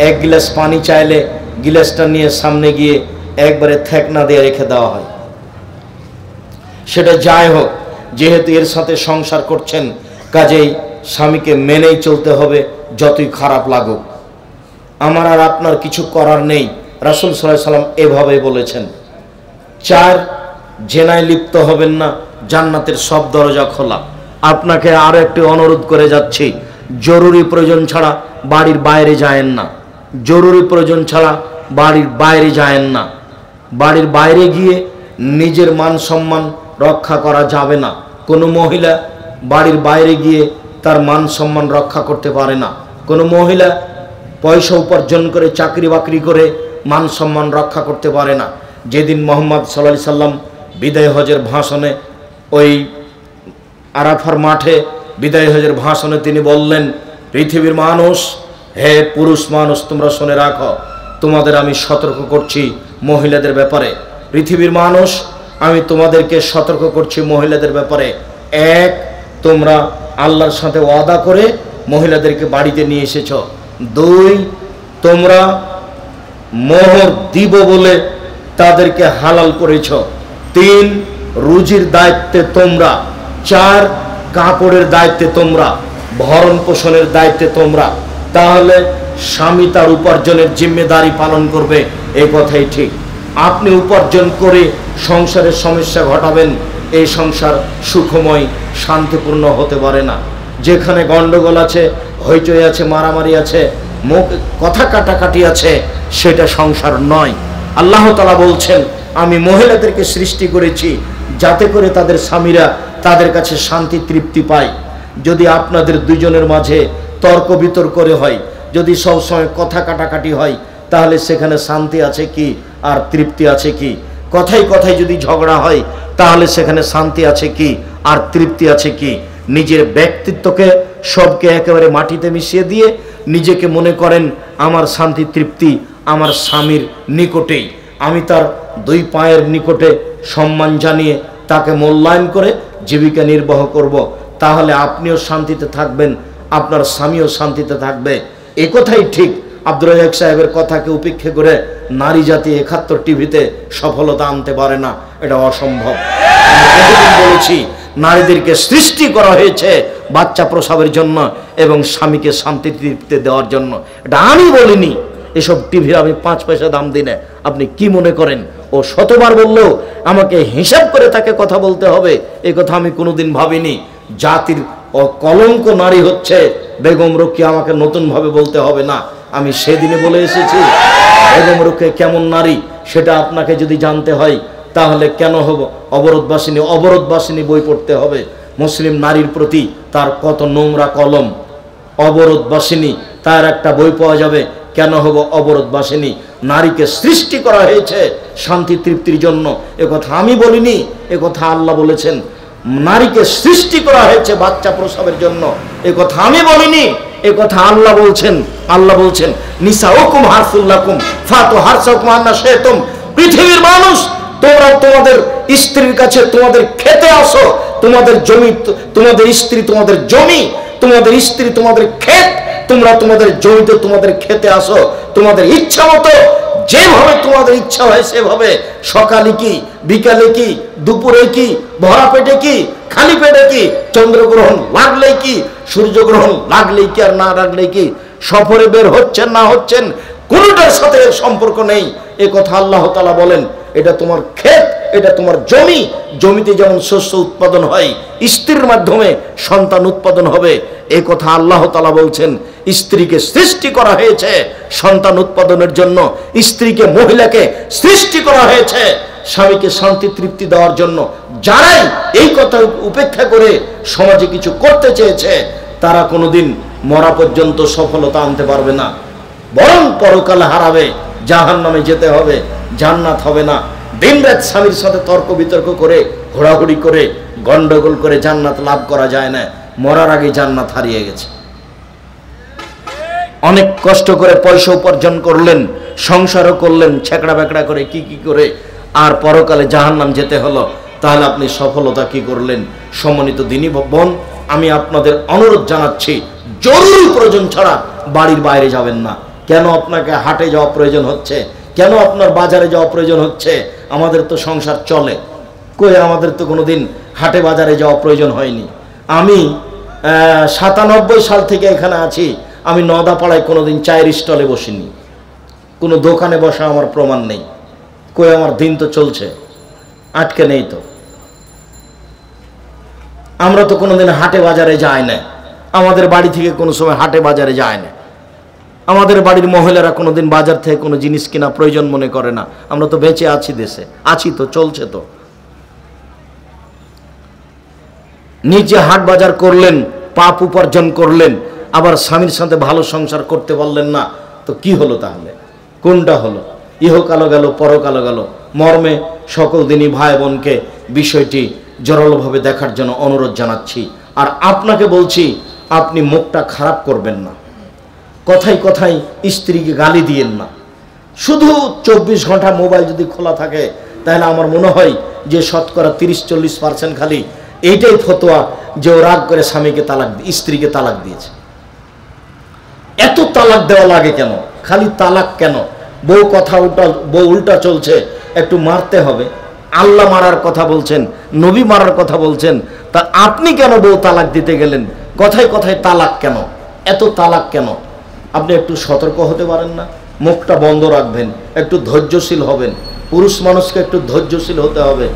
এক গ্লাস পানি চাইলে গ্লাসটা নিয়ে সামনে গিয়ে একবারে ঠেকনা দিয়ে রেখে দেওয়া হয়। সেটা যাই হোক, যেহেতু এর সাথে সংসার করছেন, কাজেই স্বামীকে মেনেই চলতে হবে, যতই খারাপ লাগুক। আমার আর আপনার কিছু করার নেই, রাসূল সাল্লাল্লাহু আলাইহি সাল্লাম এভাবেই বলেছেন। চার, জেনায় লিপ্ত হবেন না, জান্নাতের সব দরজা খোলা। আপনাকে আরও একটি অনুরোধ করে যাচ্ছি, জরুরি প্রয়োজন ছাড়া বাড়ির বাইরে যায়েন না, জরুরি প্রয়োজন ছাড়া বাড়ির বাইরে যায়েন না। বাড়ির বাইরে গিয়ে নিজের মান সম্মান রক্ষা করা যাবে না। কোনো মহিলা বাড়ির বাইরে গিয়ে তার মান সম্মান রক্ষা করতে পারে না। কোনো মহিলা পয়সা উপার্জন করে চাকরি বাকরি করে মান সম্মান রক্ষা করতে পারে না। যেদিন মুহাম্মদ সাল্লাল্লাহু আলাইহি সাল্লাম বিদায় হজের ভাষণে ওই আরাফার মাঠে বিদায় হজের ভাষণে তিনি বললেন, পৃথিবীর মানুষ, হে পুরুষ মানুষ, তোমরা শুনে রাখো, তোমাদের আমি সতর্ক করছি মহিলাদের ব্যাপারে। পৃথিবীর মানুষ, আমি তোমাদেরকে সতর্ক করছি মহিলাদের ব্যাপারে। এক, তোমরা আল্লাহর সাথে ওয়াদা করে মহিলাদেরকে বাড়িতে নিয়ে এসেছ। দুই, তোমরা মোহর দিব বলে তাদেরকে হালাল করেছ। তিন, রুজির দায়িত্বে তোমরা। চার, কাপড়ের দায়িত্বে তোমরা, ভরণ পোষণের দায়িত্বে তোমরা। তাহলে স্বামী তার উপার্জনের জিম্মেদারি পালন করবে, এই কথাই ঠিক। আপনি উপার্জন করে সংসারের সমস্যা ঘটাবেন, এই সংসার সুখময় শান্তিপূর্ণ হতে পারে না। যেখানে গন্ডগোল আছে হইচই আছে, মারামারি আছে, মুখ কথা কাটাকাটি আছে, সেটা সংসার নয়। আল্লাহ তাআলা বলছেন আমি মহিলাদেরকে সৃষ্টি করেছি যাতে করে তাদের স্বামীরা তাদের কাছে শান্তি তৃপ্তি পায়। যদি আপনাদের দুজনের মাঝে তর্ক বিতর্ক হয়, যদি সব সময় কথা কাটাকাটি হয়, তাহলে সেখানে শান্তি আছে কি আর তৃপ্তি আছে কি? কথায় কথায় যদি ঝগড়া হয় তাহলে সেখানে শান্তি আছে কি আর তৃপ্তি আছে কি? নিজের ব্যক্তিত্বকে সবকে একেবারে মাটিতে মিশিয়ে দিয়ে নিজেকে মনে করেন আমার শান্তি তৃপ্তি আমার স্বামীর নিকটেই, আমি তার দুই পায়ের নিকটে সম্মান জানিয়ে তাকে মূল্যায়ন করে জীবিকা নির্বাহ করব, তাহলে আপনিও শান্তিতে থাকবেন, আপনার স্বামীও শান্তিতে থাকবে। এ কথাই ঠিক। আব্দুর রাজ্জাক সাহেবের কথাকে উপেক্ষা করে নারী জাতি একাত্তর টিভিতে সফলতা আনতে পারে না, এটা অসম্ভব। বলেছি নারীদেরকে সৃষ্টি করা হয়েছে বাচ্চা প্রসবের জন্য এবং স্বামীকে শান্তি তৃপ্তি দেওয়ার জন্য, এটা আমি বলিনি। এসব টিভি আমি পাঁচ পয়সা দাম দিই না, আপনি কি মনে করেন ও শতবার বললেও আমাকে হিসাব করে তাকে কথা বলতে হবে? এ কথা আমি কোনোদিন ভাবিনি। জাতির কলঙ্ক নারী হচ্ছে বেগম রোকেয়া, আমাকে নতুনভাবে বলতে হবে না, আমি সেদিনে বলে এসেছি। বেগম রোকেয়া কেমন নারী সেটা আপনাকে যদি জানতে হয় তাহলে কেন হব অবরোধবাসিনী, অবরোধবাসিনী বই পড়তে হবে। মুসলিম নারীর প্রতি তার কত নোংরা কলম, অবরোধবাসিনী তার একটা বই পাওয়া যাবে, কেন হব অবরোধবাসিনী। নারীকে সৃষ্টি করা হয়েছে শান্তি তৃপ্তির জন্য, একথা আমি বলিনি, একথা আল্লাহ বলেছেন। নারীকে সৃষ্টি করা হয়েছে বাচ্চা প্রসবের জন্য, একথা আমি বলিনি, একথা আল্লাহ বলছেন। আল্লাহ বলছেন নিসাউকুম হারসুল্লাকুম ফাতু হারসাকুম আন্না শাইতুম, পৃথিবীর মানুষ তোমরা তোমাদের স্ত্রীর কাছে তোমাদের খেতে আসো, তোমাদের জমি তোমাদের স্ত্রী তোমাদের জমি, তোমাদের স্ত্রী তোমাদের ক্ষেত, তোমরা তোমাদের জমিতে তোমাদের খেতে আসো, তোমাদের ইচ্ছা মতো যেভাবে তোমাদের ইচ্ছা হয় সেভাবে, সকালে কি বিকালে কি দুপুরে কি ভরা পেটে কি খালি পেটে কি, চন্দ্রগ্রহণ লাগলে কি সূর্যগ্রহণ লাগলে কি আর না লাগলে কি, সফরে বের হচ্ছেন না হচ্ছেন, কোনোটার সাথে সম্পর্ক নেই, এ কথা আল্লাহ তাআলা বলেন। এটা তোমার ক্ষেত, এটা তোমার জমি, জমিতে যেমন শস্য উৎপাদন হয় স্ত্রীর মাধ্যমে সন্তান উৎপাদন হবে, এ কথা আল্লাহ তাআলা বলছেন। স্ত্রীকে সৃষ্টি করা হয়েছে সন্তান উৎপাদনের জন্য, স্ত্রীকে মহিলাকে সৃষ্টি করা হয়েছে স্বামীকে শান্তি তৃপ্তি দেওয়ার জন্য। যারাই এই কথা উপেক্ষা করে সমাজে কিছু করতে চেয়েছে তারা কোনোদিন মরা পর্যন্ত সফলতা আনতে পারবে না, বরং পরকাল হারাবে, জাহান্নামে যেতে হবে, জান্নাত হবে না। দিনরাত স্বামীর সাথে তর্ক বিতর্ক করে ঘোরাঘুরি করে গন্ডগোল করে জান্নাত লাভ করা যায় না, মরার আগে জান্নাত হারিয়ে গেছে। অনেক কষ্ট করে পয়সা উপার্জন করলেন, সংসারও করলেন, ছেঁকড়া বেঁকড়া করে কি কি করে, আর পরকালে জাহান্নাম যেতে হলো, তাহলে আপনি সফলতা কি করলেন? সম্মানিত দিনী বোন, আমি আপনাদের অনুরোধ জানাচ্ছি জরুরি প্রয়োজন ছাড়া বাড়ির বাইরে যাবেন না। কেন আপনাকে হাটে যাওয়া প্রয়োজন হচ্ছে? কেন আপনার বাজারে যাওয়া প্রয়োজন হচ্ছে? আমাদের তো সংসার চলে, কই আমাদের তো কোনোদিন হাটে বাজারে যাওয়া প্রয়োজন হয়নি। আমি সাতানব্বই সাল থেকে এখানে আছি, আমি নদাপাড়ায় কোনোদিন চায়ের স্টলে বসিনি, কোনো দোকানে বসা আমার প্রমাণ নেই, কই আমার দিন তো চলছে, আটকে নেই তো। আমরা তো কোনোদিন হাটে বাজারে যাই না, আমাদের বাড়ি থেকে কোনো সময় হাটে বাজারে যায় না, আমাদের বাড়ির মহিলারা কোনোদিন বাজার থেকে কোনো জিনিস কেনা প্রয়োজন মনে করে না। আমরা তো বেঁচে আছি, দেশে আছি তো, চলছে তো। নিজে হাট বাজার করলেন, পাপ উপার্জন করলেন, আবার স্বামীর সাথে ভালো সংসার করতে পারলেন না, তো কি হলো? তাহলে কোনটা হলো? ইহকালও গেল পরকালও গেল। মর্মে সকল দিনই ভাই বোনকে বিষয়টি জোরালোভাবে দেখার জন্য অনুরোধ জানাচ্ছি। আর আপনাকে বলছি আপনি মুখটা খারাপ করবেন না, কথায় কথায় স্ত্রীকে গালি দিয়েন না। শুধু চব্বিশ ঘন্টা মোবাইল যদি খোলা থাকে তাহলে আমার মনে হয় যে শতকরা তিরিশ চল্লিশ পার্সেন্ট খালি এইটাই ফতোয়া যে ও রাগ করে স্বামীকে তালাক, স্ত্রীকে তালাক দিয়েছে। এত তালাক দেওয়া লাগে কেন? খালি তালাক কেন? বউ কথা উল্টা, বউ উল্টা চলছে, একটু মারতে হবে। আল্লাহ মারার কথা বলছেন, নবী মারার কথা বলছেন, তা আপনি কেন বউ তালাক দিতে গেলেন? কথায় কথায় তালাক কেন? এত তালাক কেন? আপনি একটু সতর্ক হতে পারেন না? মুখটা বন্ধ রাখবেন, একটু ধৈর্যশীল হবেন। পুরুষ মানুষকে একটু ধৈর্যশীল হতে হবে,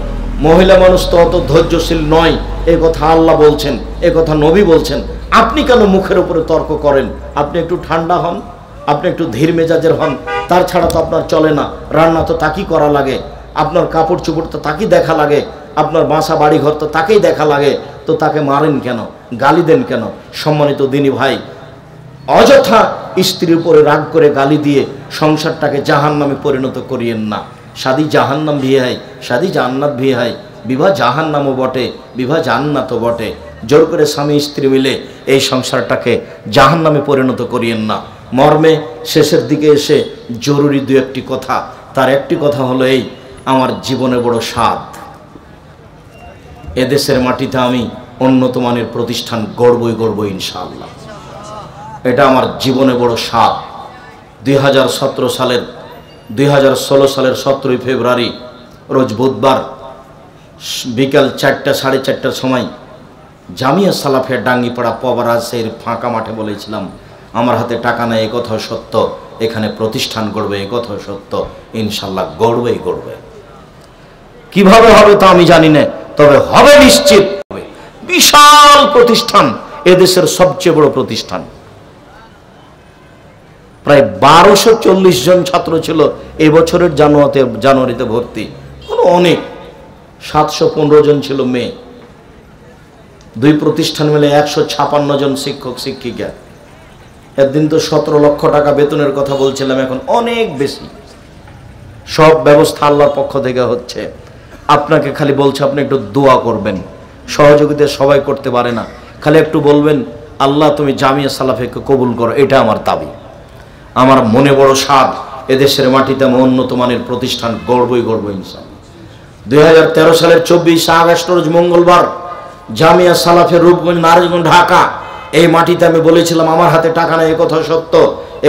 মহিলা মানুষ তো অত ধৈর্যশীল নয়, এ কথা আল্লাহ বলছেন, এ কথা নবী বলছেন। আপনি কেন মুখের উপরে তর্ক করেন? আপনি একটু ঠান্ডা হন, আপনি একটু ধীর মেজাজের হন। তার ছাড়া তো আপনার চলে না। রান্না তো তাকেই করা লাগে, আপনার কাপড় চোপড় তো তাকেই দেখা লাগে, আপনার বাসা বাড়িঘর তো তাকেই দেখা লাগে। তো তাকে মারেন কেন, গালি দেন কেন? সম্মানিত দিনী ভাই, অযথা স্ত্রীর উপরে রাগ করে গালি দিয়ে সংসারটাকে জাহান্নামে পরিণত করিয়েন না। শাদী জাহান্নাম ভি হয়, শাদী জান্নাত ভি হয়। বিবাহ জাহান্নামও বটে, বিবাহ জান্নাতও বটে। জোর করে স্বামী স্ত্রী মিলে এই সংসারটাকে জাহান্নামে পরিণত করিয়েন না। মর্মে শেষের দিকে এসে জরুরি দু একটি কথা। তার একটি কথা হলো এই, আমার জীবনে বড় স্বাদ, এদেশের মাটিতে আমি উন্নত মানের প্রতিষ্ঠান গড়বই গড়ব ইনশাআল্লাহ। এটা আমার জীবনে বড় স্বাদ। দুই হাজার সতেরো সালের দুই হাজার ষোলো সালের সতেরোই ফেব্রুয়ারি রোজ বুধবার বিকাল চারটা সাড়ে চারটার সময় জামিয়া সালাফিয়া ডাঙ্গিপাড়া পবারাজের ফাঁকা মাঠে বলেছিলাম, আমার হাতে টাকা নেই এ কথাও সত্য, এখানে প্রতিষ্ঠান গড়বে এ কথাও সত্য, ইনশাল্লাহ গড়বেই গড়বে। কিভাবে হবে তা আমি জানি না, তবে হবে নিশ্চিত। বিশাল প্রতিষ্ঠান, এদেশের সবচেয়ে বড় প্রতিষ্ঠান। প্রায় বারোশো চল্লিশ জন ছাত্র ছিল এবছরের জানুয়ারিতে জানুয়ারিতে ভর্তি, অনেক সাতশো পনেরো জন ছিল মেয়ে। দুই প্রতিষ্ঠান মিলে একশো ছাপান্ন জন শিক্ষক শিক্ষিকা। একদিন তো সতেরো লক্ষ টাকা বেতনের কথা বলছিলাম, এখন অনেক বেশি। সব ব্যবস্থা আল্লাহর পক্ষ থেকে হচ্ছে। আপনাকে খালি বলছে আপনি একটু দোয়া করবেন, সহযোগিতা সবাই করতে পারে না। খালি একটু বলবেন, আল্লাহ তুমি জামিয়া সালাফিয়াকে কবুল করো, এটা আমার দাবি। আমার মনে বড় স্বাদ, এদেশের মাটিতে আমি উন্নত মানের প্রতিষ্ঠান গড়বই গড়ব ইনশাআল্লাহ। দুই হাজার তেরো সালের চব্বিশ আগস্ট রোজ মঙ্গলবার জামিয়া সালাফিয়া রূপগঞ্জ নারায়ণগঞ্জ ঢাকা, এই মাটিতে আমি বলেছিলাম আমার হাতে টাকা নেই একথা সত্য,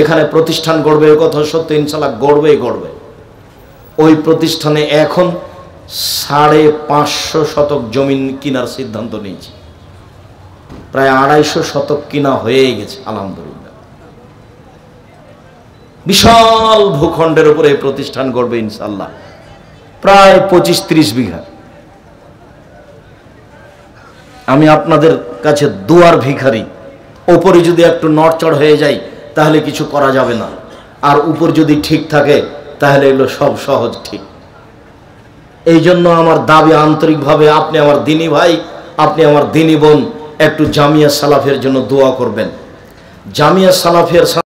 এখানে প্রতিষ্ঠান গড়বে একথা সত্য, ইনশাল্লাহ গড়বেই গড়বে। ওই প্রতিষ্ঠানে এখন সাড়ে পাঁচশো শতক জমিন কেনার সিদ্ধান্ত নিয়েছি, প্রায় আড়াইশো শতক কিনা হয়ে গেছে আলহামদুলিল্লাহ। বিশাল ভূখণ্ডের উপরে এই প্রতিষ্ঠান গড়বে ইনশাল্লাহ, প্রায় পঁচিশ ত্রিশ বিঘা। আমি আপনাদের কাছে দুয়ার ভিখারি। ওপরে যদি একটু নড়চড় হয়ে যায় তাহলে কিছু করা যাবে না, আর উপর যদি ঠিক থাকে তাহলে এগুলো সব সহজ ঠিক। এই জন্য আমার দাবি আন্তরিকভাবে, আপনি আমার দিনী ভাই, আপনি আমার দিনী বোন, একটু জামিয়া সালাফের জন্য দোয়া করবেন। জামিয়া সালাফের